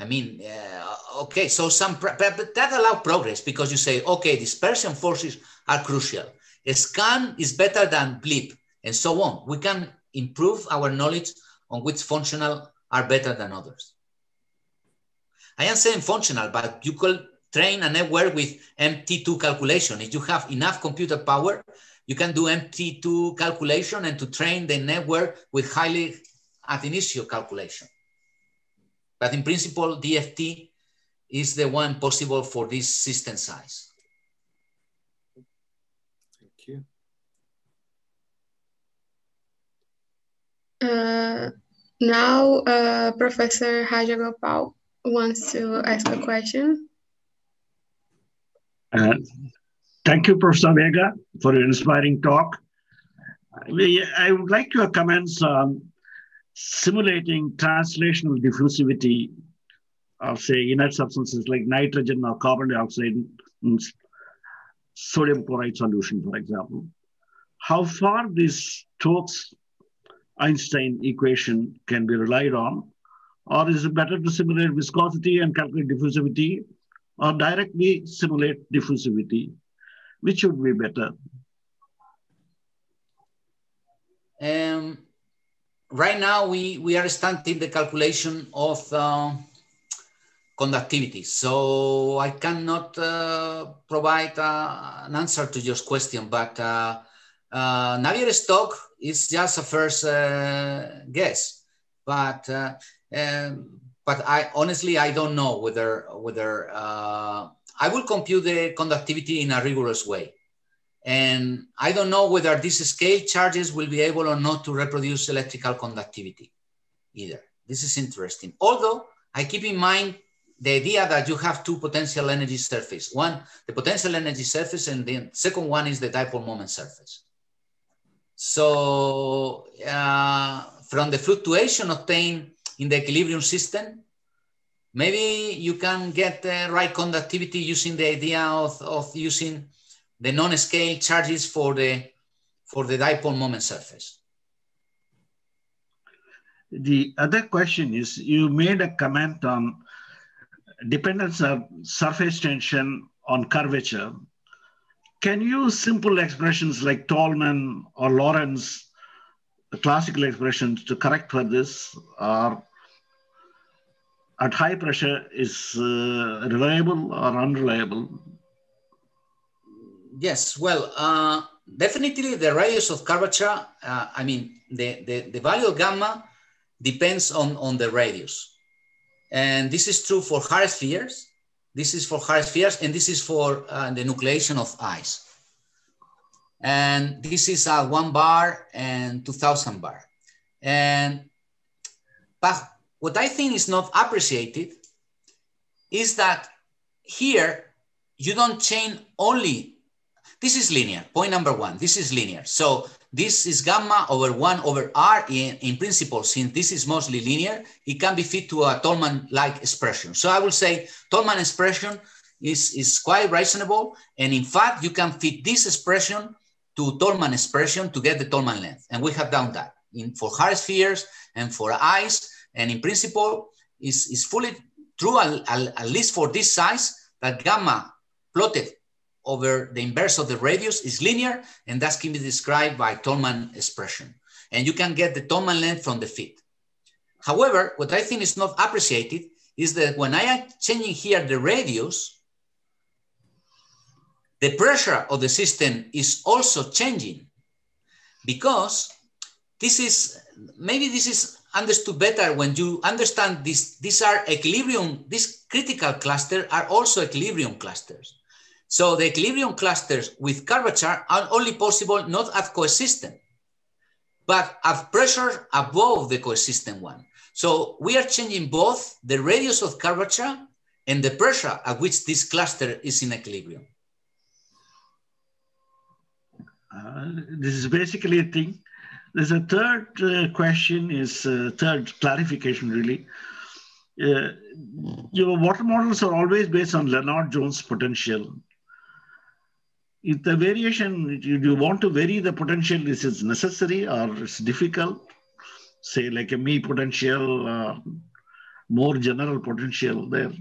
I mean, uh, okay, so some, but that allows progress because you say, okay, dispersion forces are crucial. A scan is better than blip and so on. We can improve our knowledge on which functional are better than others. I am saying functional, but you could train a network with M T two calculation. If you have enough computer power, you can do M T two calculation and to train the network with highly ad initio calculation. But in principle, D F T is the one possible for this system size. Thank you. Uh, now, uh, Professor Rajagopal wants to ask a question. Uh, thank you, Professor Vega, for your inspiring talk. We, I would like your comments on simulating translational diffusivity of, say, inert substances like nitrogen or carbon dioxide in sodium chloride solution, for example. How far this Stokes-Einstein equation can be relied on, or is it better to simulate viscosity and calculate diffusivity, or directly simulate diffusivity? Which would be better? Um. Right now, we, we are starting the calculation of uh, conductivity. So I cannot uh, provide uh, an answer to your question, but uh, uh, Navier-Stokes is just a first uh, guess. But uh, um, but I honestly, I don't know whether, whether uh, I will compute the conductivity in a rigorous way. And I don't know whether these scale charges will be able or not to reproduce electrical conductivity either. This is interesting. Although I keep in mind the idea that you have two potential energy surfaces. One, the potential energy surface, and the second one is the dipole moment surface. So uh, from the fluctuation obtained in the equilibrium system, maybe you can get the right conductivity using the idea of, of using the non-scale charges for the for the dipole moment surface. The other question is, you made a comment on dependence of surface tension on curvature. Can you simple expressions like Tolman or Lorentz, the classical expressions, to correct for this? Or at high pressure is uh, reliable or unreliable? Yes, well, uh, definitely the radius of curvature, uh, I mean, the, the, the value of gamma depends on, on the radius. And this is true for hard spheres. This is for hard spheres, and this is for uh, the nucleation of ice. And this is at one bar and two thousand bar. And but what I think is not appreciated is that here you don't change only, this is linear, point number one, this is linear. So this is gamma over one over R in, in principle, since this is mostly linear, it can be fit to a Tolman-like expression. So I will say Tolman expression is, is quite reasonable. And in fact, you can fit this expression to Tolman expression to get the Tolman length. And we have done that in, for hard spheres and for ice. And in principle, it's, it's fully true, at, at least for this size, that gamma plotted over the inverse of the radius is linear, and that can be described by Tolman expression. And you can get the Tolman length from the fit. However, what I think is not appreciated is that when I am changing here the radius, the pressure of the system is also changing, because this is, maybe this is understood better when you understand this, these are equilibrium, these critical clusters are also equilibrium clusters. So the equilibrium clusters with curvature are only possible not at coexistent, but at pressure above the coexistent one. So we are changing both the radius of curvature and the pressure at which this cluster is in equilibrium. Uh, this is basically a thing. There's a third uh, question, is uh, third clarification really. Uh, your water models are always based on Lennard-Jones potential. If the variation, you, you want to vary the potential, this is necessary or it's difficult, say like a Mie potential or uh, more general potential there,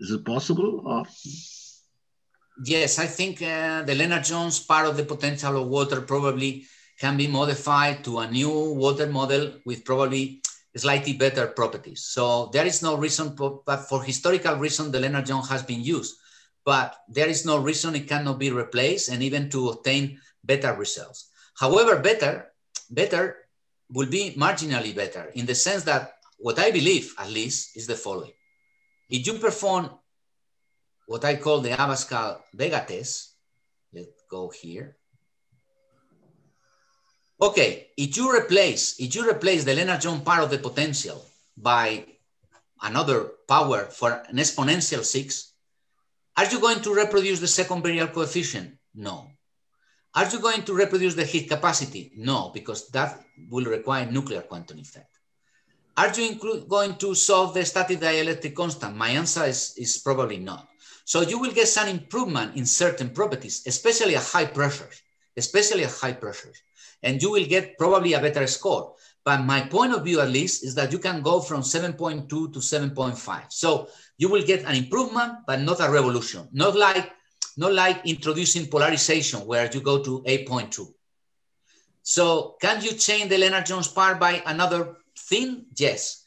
is it possible or? Yes, I think uh, the Lennard-Jones part of the potential of water probably can be modified to a new water model with probably slightly better properties. So there is no reason, for, but for historical reason, the Lennard-Jones has been used, but there is no reason it cannot be replaced and even to obtain better results. However, better, better will be marginally better in the sense that what I believe at least is the following. If you perform what I call the Abascal Vega test, let's go here. Okay, if you replace, if you replace the Lennard-Jones part of the potential by another power for an exponential six, are you going to reproduce the second-virial coefficient? No. Are you going to reproduce the heat capacity? No, because that will require nuclear quantum effect. Are you going to solve the static dielectric constant? My answer is, is probably not. So you will get some improvement in certain properties, especially at high pressures, especially at high pressures. And you will get probably a better score. But my point of view, at least, is that you can go from seven point two to seven point five. So you will get an improvement, but not a revolution. Not like, not like introducing polarization, where you go to eight point two. So can you change the Lennard-Jones part by another thing? Yes.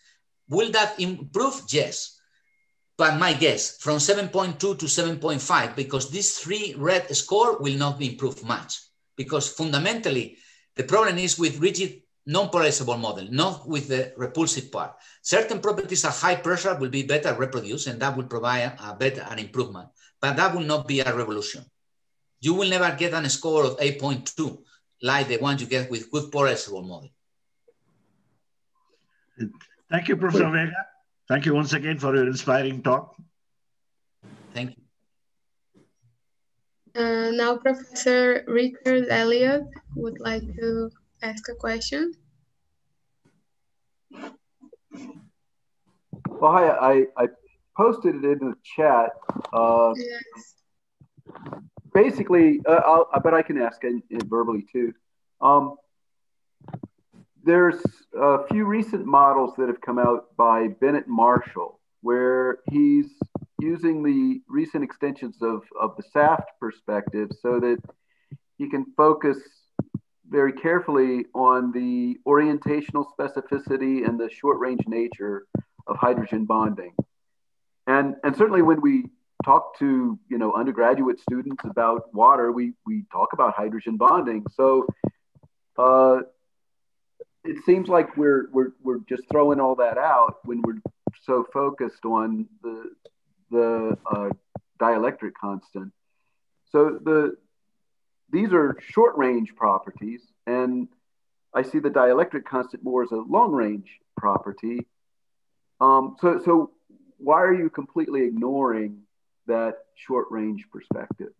Will that improve? Yes. But my guess, from seven point two to seven point five, because this three red score will not be improved much. Because fundamentally, the problem is with rigid non-polarizable model, not with the repulsive part. Certain properties at high pressure will be better reproduced, and that will provide a better an improvement, but that will not be a revolution. You will never get a score of eight point two, like the one you get with good polarizable model. Thank you, Professor Vega. Thank you once again for your inspiring talk. Thank you. Uh, now, Professor Richard Elliott would like to ask a question. Well, hi, I, I posted it in the chat. Uh, yes. basically, uh, I'll, I bet I can ask it verbally too. Um, there's a few recent models that have come out by Bennett Marshall, where he's using the recent extensions of, of the S A F perspective so that he can focus very carefully on the orientational specificity and the short-range nature of hydrogen bonding. And, and certainly when we talk to, you know, undergraduate students about water, we, we talk about hydrogen bonding. So uh, it seems like we're, we're, we're just throwing all that out when we're so focused on the, the uh, dielectric constant. So the, these are short-range properties, and I see the dielectric constant more as a long-range property. Um, so, so why are you completely ignoring that short-range perspective?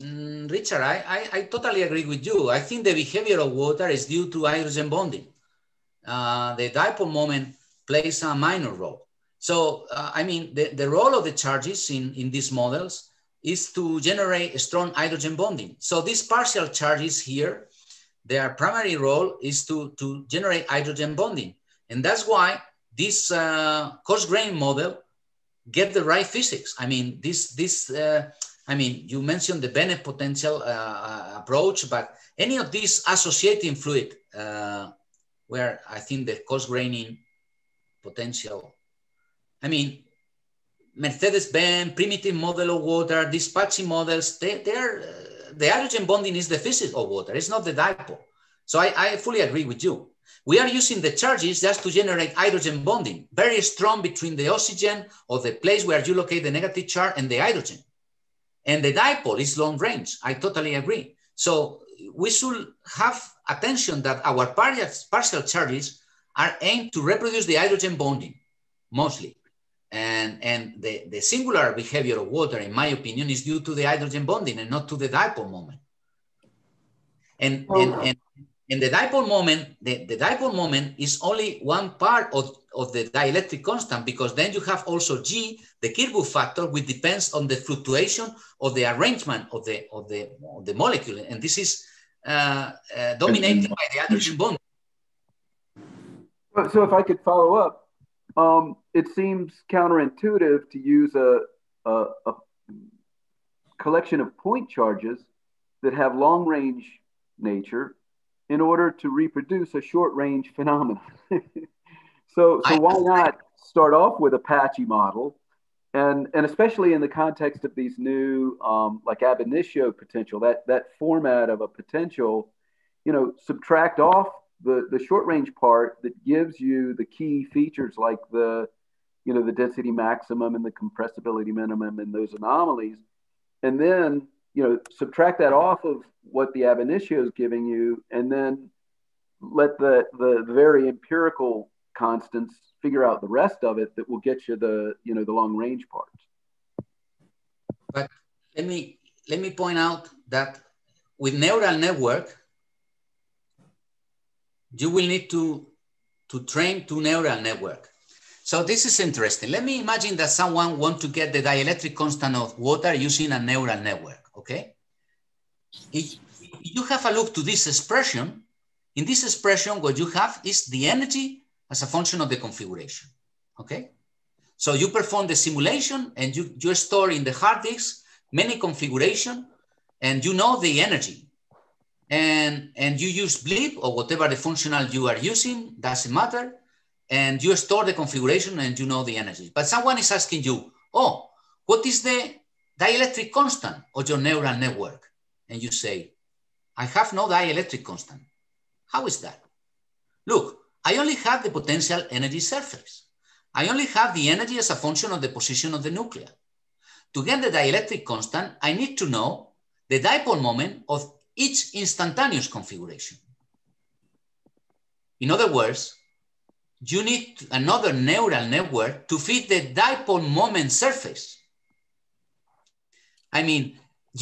Mm, Richard, I, I, I totally agree with you. I think the behavior of water is due to hydrogen bonding. Uh, the dipole moment plays a minor role. So, uh, I mean, the, the role of the charges in, in these models is to generate a strong hydrogen bonding. So these partial charges here, their primary role is to, to generate hydrogen bonding. And that's why this uh, coarse-grain model get the right physics. I mean, this, this uh, I mean, you mentioned the Bennett potential uh, approach, but any of these associating fluid, uh, where I think the coarse-graining potential, I mean, Mercedes-Benz, primitive model of water, dispatching models, they, they're, uh, the hydrogen bonding is the physics of water, it's not the dipole. So I, I fully agree with you. We are using the charges just to generate hydrogen bonding, very strong between the oxygen or the place where you locate the negative charge and the hydrogen. And the dipole is long range, I totally agree. So we should have attention that our partial charges are aimed to reproduce the hydrogen bonding, mostly. And, and the, the singular behavior of water, in my opinion, is due to the hydrogen bonding and not to the dipole moment. And, oh. and, and, and the dipole moment, the, the dipole moment is only one part of, of the dielectric constant, because then you have also G, the Kirchhoff factor, which depends on the fluctuation of the arrangement of the, of the, of the molecule. And this is uh, uh, dominated by the hydrogen bonding. So if I could follow up, Um, it seems counterintuitive to use a, a, a collection of point charges that have long-range nature in order to reproduce a short-range phenomenon. so, so why not start off with a patchy model, and, and especially in the context of these new, um, like ab initio potential, that, that format of a potential, you know, subtract off the, the short range part that gives you the key features like the, you know, the density maximum and the compressibility minimum and those anomalies. And then, you know, subtract that off of what the ab initio is giving you, and then let the, the very empirical constants figure out the rest of it that will get you the, you know, the long range parts. But let me, let me point out that with neural network, you will need to, to train to neural network. So this is interesting. Let me imagine that someone wants to get the dielectric constant of water using a neural network, okay? If you have a look to this expression, in this expression, what you have is the energy as a function of the configuration, okay? So you perform the simulation and you, you store in the hard disk many configuration, and you know the energy. And, and you use blip or whatever the functional you are using, doesn't matter. And you store the configuration and you know the energy. But someone is asking you, oh, what is the dielectric constant of your neural network? And you say, I have no dielectric constant. How is that? Look, I only have the potential energy surface. I only have the energy as a function of the position of the nuclei. To get the dielectric constant, I need to know the dipole moment of each instantaneous configuration. In other words, you need another neural network to feed the dipole moment surface. I mean,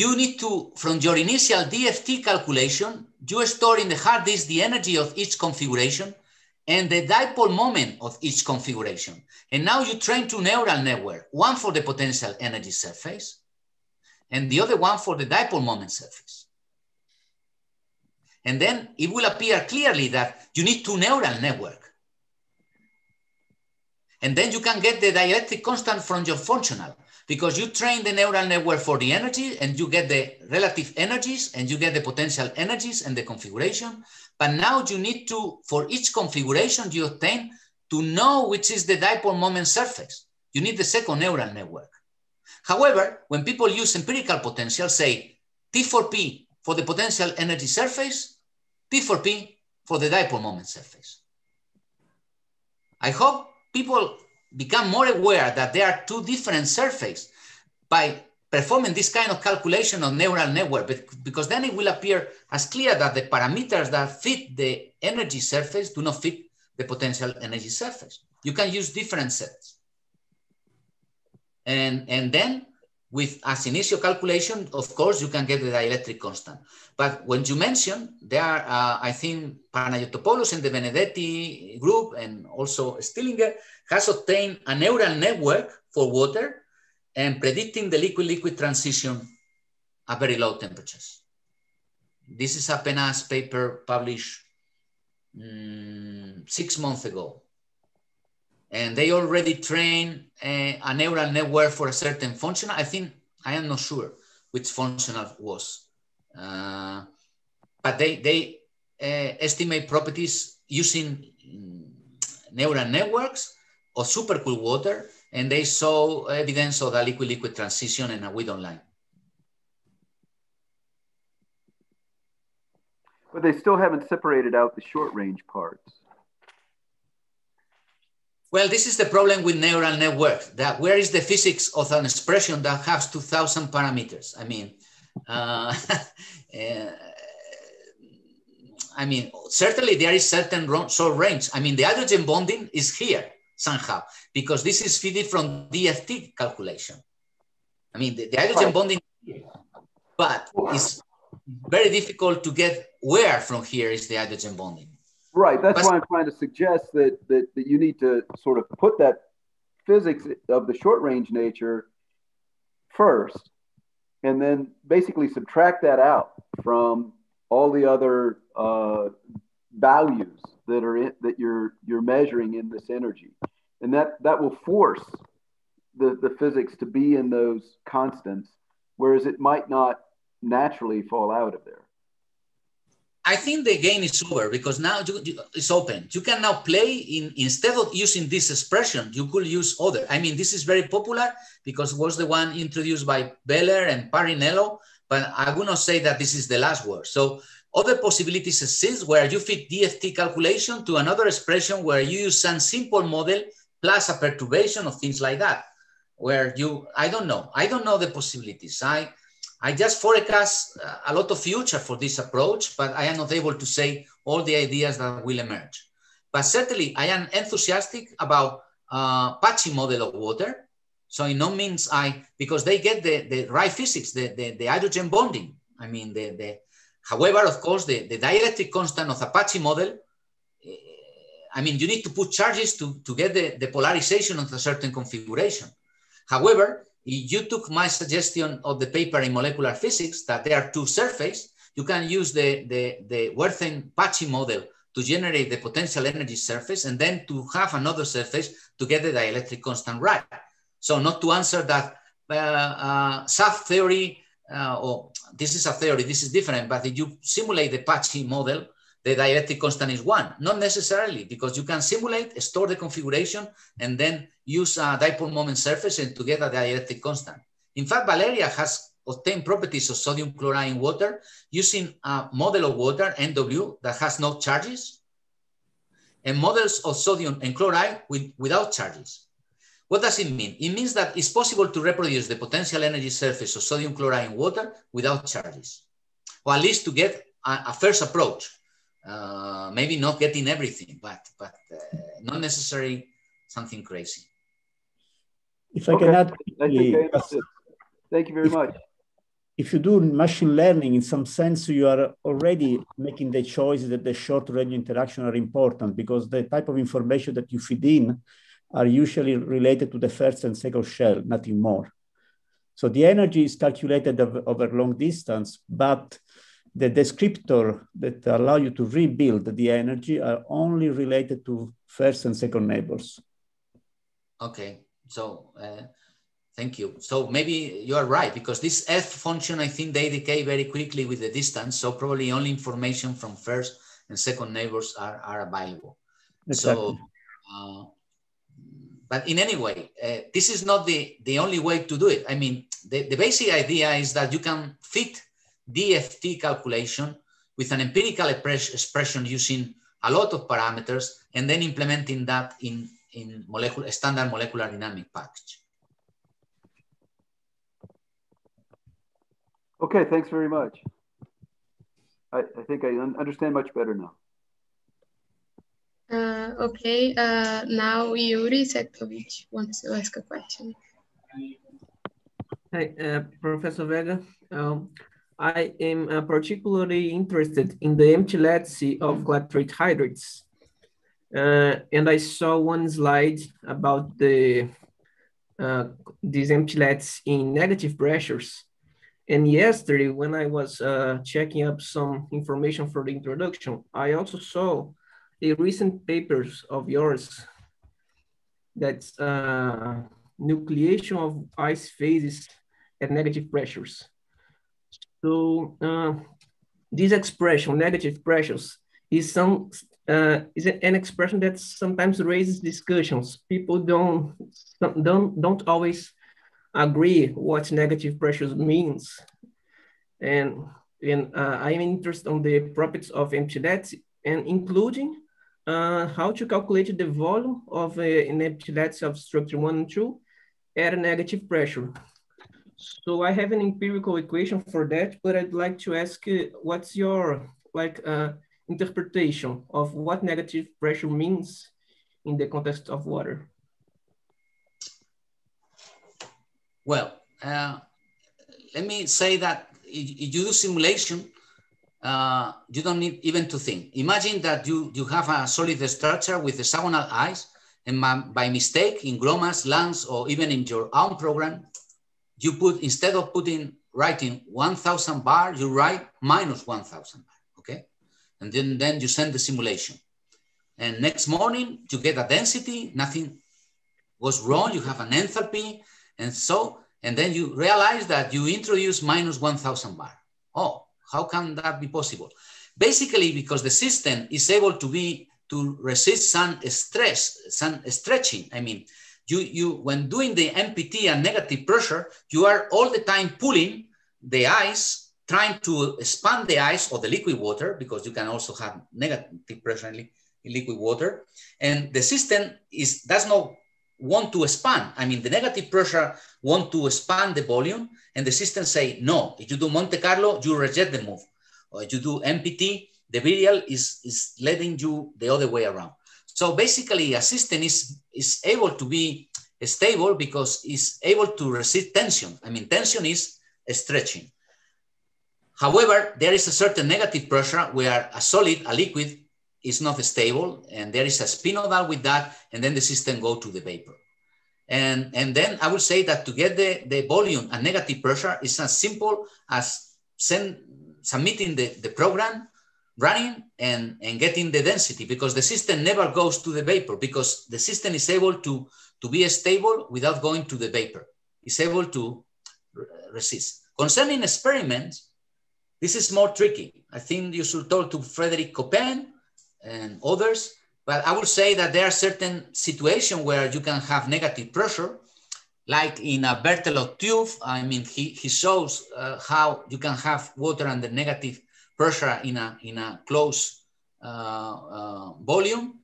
you need to, from your initial D F T calculation, you store in the hard disk the energy of each configuration and the dipole moment of each configuration. And now you train two neural networks, one for the potential energy surface and the other one for the dipole moment surface. And then it will appear clearly that you need two neural networks. And then you can get the dielectric constant from your functional, because you train the neural network for the energy and you get the relative energies and you get the potential energies and the configuration. But now you need to, for each configuration you obtain, to know which is the dipole moment surface. You need the second neural network. However, when people use empirical potential, say T four P for the potential energy surface, T four P for the dipole moment surface. I hope people become more aware that there are two different surfaces by performing this kind of calculation on neural network, but because then it will appear as clear that the parameters that fit the energy surface do not fit the potential energy surface. You can use different sets. And, and then with as initio calculation, of course, you can get the dielectric constant. But when you mention, there are, uh, I think, Panagiotopoulos and the Benedetti group, and also Stillinger, has obtained a neural network for water and predicting the liquid-liquid transition at very low temperatures. This is a Penas paper published um, six months ago. And they already train a, a neural network for a certain functional. I think, I am not sure which functional was. Uh, but they, they uh, estimate properties using neural networks of supercooled water, and they saw evidence of the liquid-liquid transition in a Widon line. But they still haven't separated out the short-range parts. Well, this is the problem with neural networks, that where is the physics of an expression that has two thousand parameters? I mean, uh, uh, I mean, certainly there is certain short range. I mean, the hydrogen bonding is here somehow, because this is fitted from D F T calculation. I mean, the, the hydrogen right. bonding, but it's very difficult to get where from here is the hydrogen bonding. Right, that's why I'm trying to suggest that, that, that you need to sort of put that physics of the short range nature first, and then basically subtract that out from all the other uh, values that are in, that you're you're measuring in this energy, and that that will force the the physics to be in those constants, whereas it might not naturally fall out of there. I think the game is over because now you, you, it's open. You can now play in, instead of using this expression, you could use other. I mean, this is very popular because it was the one introduced by Beller and Parrinello, but I would not say that this is the last word. So other possibilities exist where you fit D F T calculation to another expression where you use some simple model plus a perturbation of things like that, where you, I don't know. I don't know the possibilities. I. I just forecast a lot of future for this approach, but I am not able to say all the ideas that will emerge. But certainly I am enthusiastic about uh, patchy model of water. So in no means I, because they get the, the right physics, the, the, the hydrogen bonding. I mean, the, the, however, of course, the, the dielectric constant of Apache model, I mean, you need to put charges to, to get the, the polarization of a certain configuration. However, you took my suggestion of the paper in molecular physics that there are two surfaces. You can use the, the, the Werthen-Pacci model to generate the potential energy surface and then to have another surface to get the dielectric constant right. So not to answer that uh, uh, S A F theory, uh, or this is a theory, this is different, but if you simulate the Pacci model, the dielectric constant is one. Not necessarily, because you can simulate, store the configuration, and then use a dipole moment surface and to get a dielectric constant. In fact, Valeria has obtained properties of sodium chloride in water using a model of water, N W, that has no charges, and models of sodium and chloride with, without charges. What does it mean? It means that it's possible to reproduce the potential energy surface of sodium chloride in water without charges, or at least to get a, a first approach. Uh, maybe not getting everything, but but uh, not necessarily something crazy. If I okay. can add, quickly, thank you very if, much. If you do machine learning, in some sense, you are already making the choice that the short-range interaction are important because the type of information that you feed in are usually related to the first and second shell, nothing more. So the energy is calculated over, over long distance, but the descriptor that allow you to rebuild the energy are only related to first and second neighbors. Okay, so uh, thank you. So maybe you are right, because this F function, I think they decay very quickly with the distance. So probably only information from first and second neighbors are, are available. Exactly. So, uh, but in any way, uh, this is not the, the only way to do it. I mean, the, the basic idea is that you can fit D F T calculation with an empirical expression using a lot of parameters and then implementing that in, in molecular, standard molecular dynamic package. Okay, thanks very much. I, I think I un understand much better now. Uh, okay, uh, now Yuri Setkovich wants to ask a question. Hi, uh, Professor Vega. Um, I am uh, particularly interested in the empty latency of clathrate hydrates. Uh, and I saw one slide about the, uh, these empty lats in negative pressures. And yesterday, when I was uh, checking up some information for the introduction, I also saw a recent papers of yours that's uh, nucleation of ice phases at negative pressures. So uh, this expression, negative pressures, is some uh, is an expression that sometimes raises discussions. People don't don't don't always agree what negative pressures means, and and uh, I am interested on the properties of empty latency and including uh, how to calculate the volume of uh, an empty latency of structure one and two at a negative pressure. So I have an empirical equation for that, but I'd like to ask uh, what's your like uh, interpretation of what negative pressure means in the context of water? Well, uh, let me say that if you do simulation, uh, you don't need even to think. Imagine that you, you have a solid structure with hexagonal ice, and by mistake in GLOMASS, LAMMPS, or even in your own program, you put, instead of putting, writing one thousand bar, you write minus one thousand bar, okay? And then, then you send the simulation. And next morning, you get a density, nothing was wrong, you have an enthalpy, and so, and then you realize that you introduce minus one thousand bar. Oh, how can that be possible? Basically, because the system is able to be, to resist some stress, some stretching, I mean, You, you, when doing the M P T and negative pressure, you are all the time pulling the ice, trying to expand the ice or the liquid water, because you can also have negative pressure in, li in liquid water. And the system is, does not want to expand. I mean, the negative pressure want to expand the volume, and the system say, no, if you do Monte Carlo, you reject the move. Or if you do M P T, the virial is, is letting you the other way around. So basically, a system is, is able to be stable because it's able to resist tension. I mean, tension is stretching. However, there is a certain negative pressure where a solid, a liquid, is not stable, and there is a spinodal with that, and then the system goes to the vapor. And, and then I would say that to get the, the volume and negative pressure is as simple as send, submitting the, the program, running and, and getting the density, because the system never goes to the vapor, because the system is able to, to be stable without going to the vapor. It's able to resist. Concerning experiments, this is more tricky. I think you should talk to Frederic Caupin and others, but I would say that there are certain situations where you can have negative pressure, like in a Berthelot tube. I mean, he, he shows uh, how you can have water under negative pressure in a, in a closed uh, uh, volume.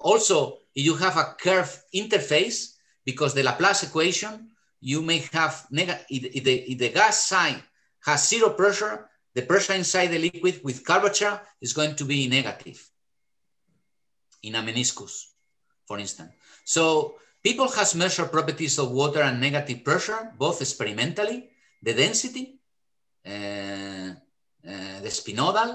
Also, if you have a curved interface, because the Laplace equation, you may have, neg if, if, the, if the gas side has zero pressure, the pressure inside the liquid with curvature is going to be negative in a meniscus, for instance. So people have measured properties of water and negative pressure, both experimentally, the density, uh, Uh, the spinodal,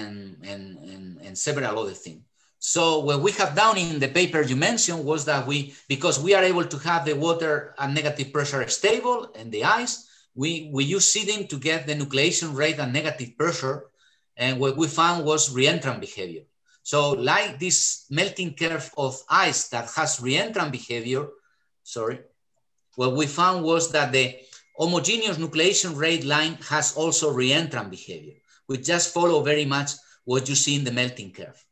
and, and, and, and several other things. So what we have done in the paper you mentioned was that we, because we are able to have the water at negative pressure stable and the ice, we, we use seeding to get the nucleation rate at negative pressure. And what we found was reentrant behavior. So like this melting curve of ice that has reentrant behavior, sorry, what we found was that the homogeneous nucleation rate line has also reentrant behavior. We just follow very much what you see in the melting curve.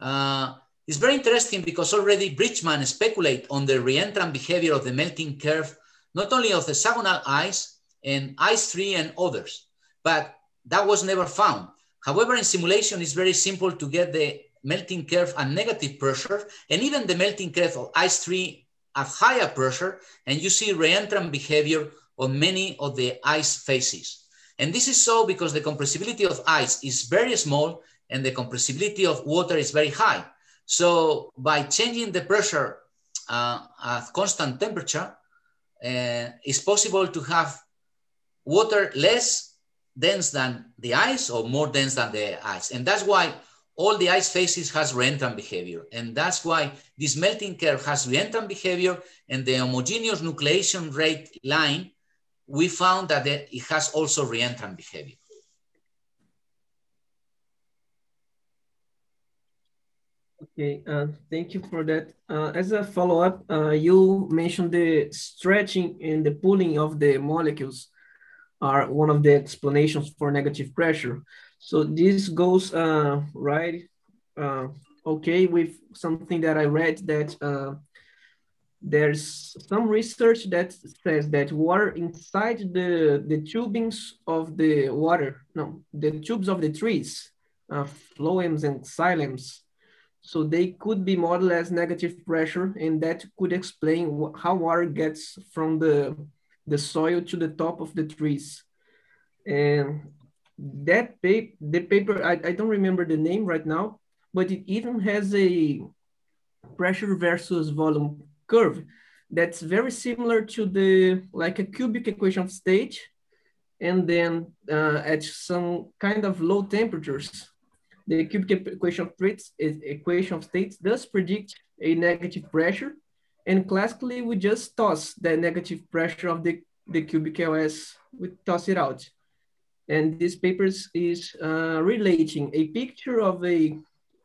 Uh, it's very interesting because already Bridgman speculates on the reentrant behavior of the melting curve, not only of hexagonal ice and ice three and others, but that was never found. However, in simulation, it's very simple to get the melting curve at negative pressure and even the melting curve of ice three at higher pressure, and you see reentrant behavior on many of the ice phases. And this is so because the compressibility of ice is very small and the compressibility of water is very high. So by changing the pressure uh, at constant temperature, uh, it's possible to have water less dense than the ice or more dense than the ice. And that's why all the ice phases has reentrant behavior. And that's why this melting curve has reentrant behavior, and the homogeneous nucleation rate line, we found that it has also reentrant behavior. Okay, uh, thank you for that. Uh, as a follow-up, uh, you mentioned the stretching and the pulling of the molecules are one of the explanations for negative pressure. So this goes uh, right, uh, okay, with something that I read that uh, there's some research that says that water inside the, the tubings of the water, no, the tubes of the trees, uh, phloems and xylems, so they could be modeled as negative pressure, and that could explain how water gets from the, the soil to the top of the trees. And that paper, the paper, I, I don't remember the name right now, but it even has a pressure versus volume curve that's very similar to the, like a cubic equation of state, and then uh, at some kind of low temperatures, the cubic equation of states, equation of states does predict a negative pressure, and classically we just toss the negative pressure of the, the cubic L S, we toss it out. And this paper is uh, relating a picture of a,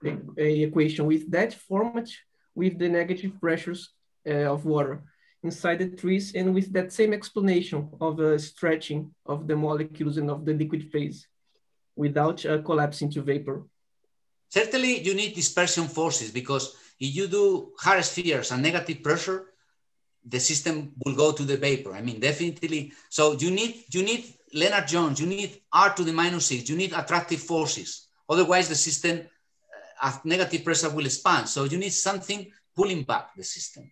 a, a equation with that format with the negative pressures uh, of water inside the trees, and with that same explanation of uh, stretching of the molecules and of the liquid phase without uh, collapsing to vapor. Certainly you need dispersion forces, because if you do hard spheres and negative pressure, the system will go to the vapor. I mean, definitely. So you need, you need Leonard Jones, you need R to the minus six, you need attractive forces. Otherwise the system at negative pressure will expand. So you need something pulling back the system.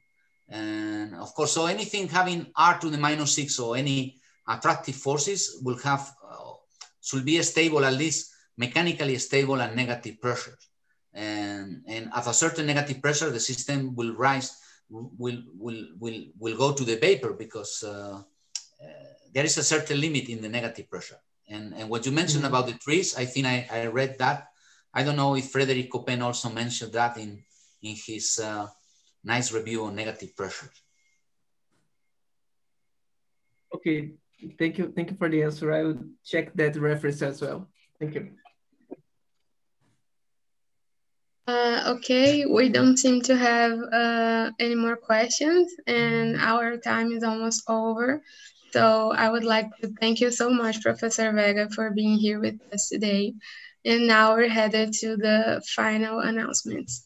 And of course, so anything having R to the minus six or any attractive forces will have, uh, should be stable, at least mechanically stable at negative pressure. And, and at a certain negative pressure, the system will rise, will, will, will, will go to the vapor, because uh, uh, there is a certain limit in the negative pressure. And, and what you mentioned about the trees, I think I, I read that. I don't know if Frederic Caupin also mentioned that in, in his uh, nice review on negative pressure. Okay, thank you. Thank you for the answer. I will check that reference as well. Thank you. Uh, okay, we don't seem to have uh, any more questions, and our time is almost over. So I would like to thank you so much, Professor Vega, for being here with us today. And now we're headed to the final announcements.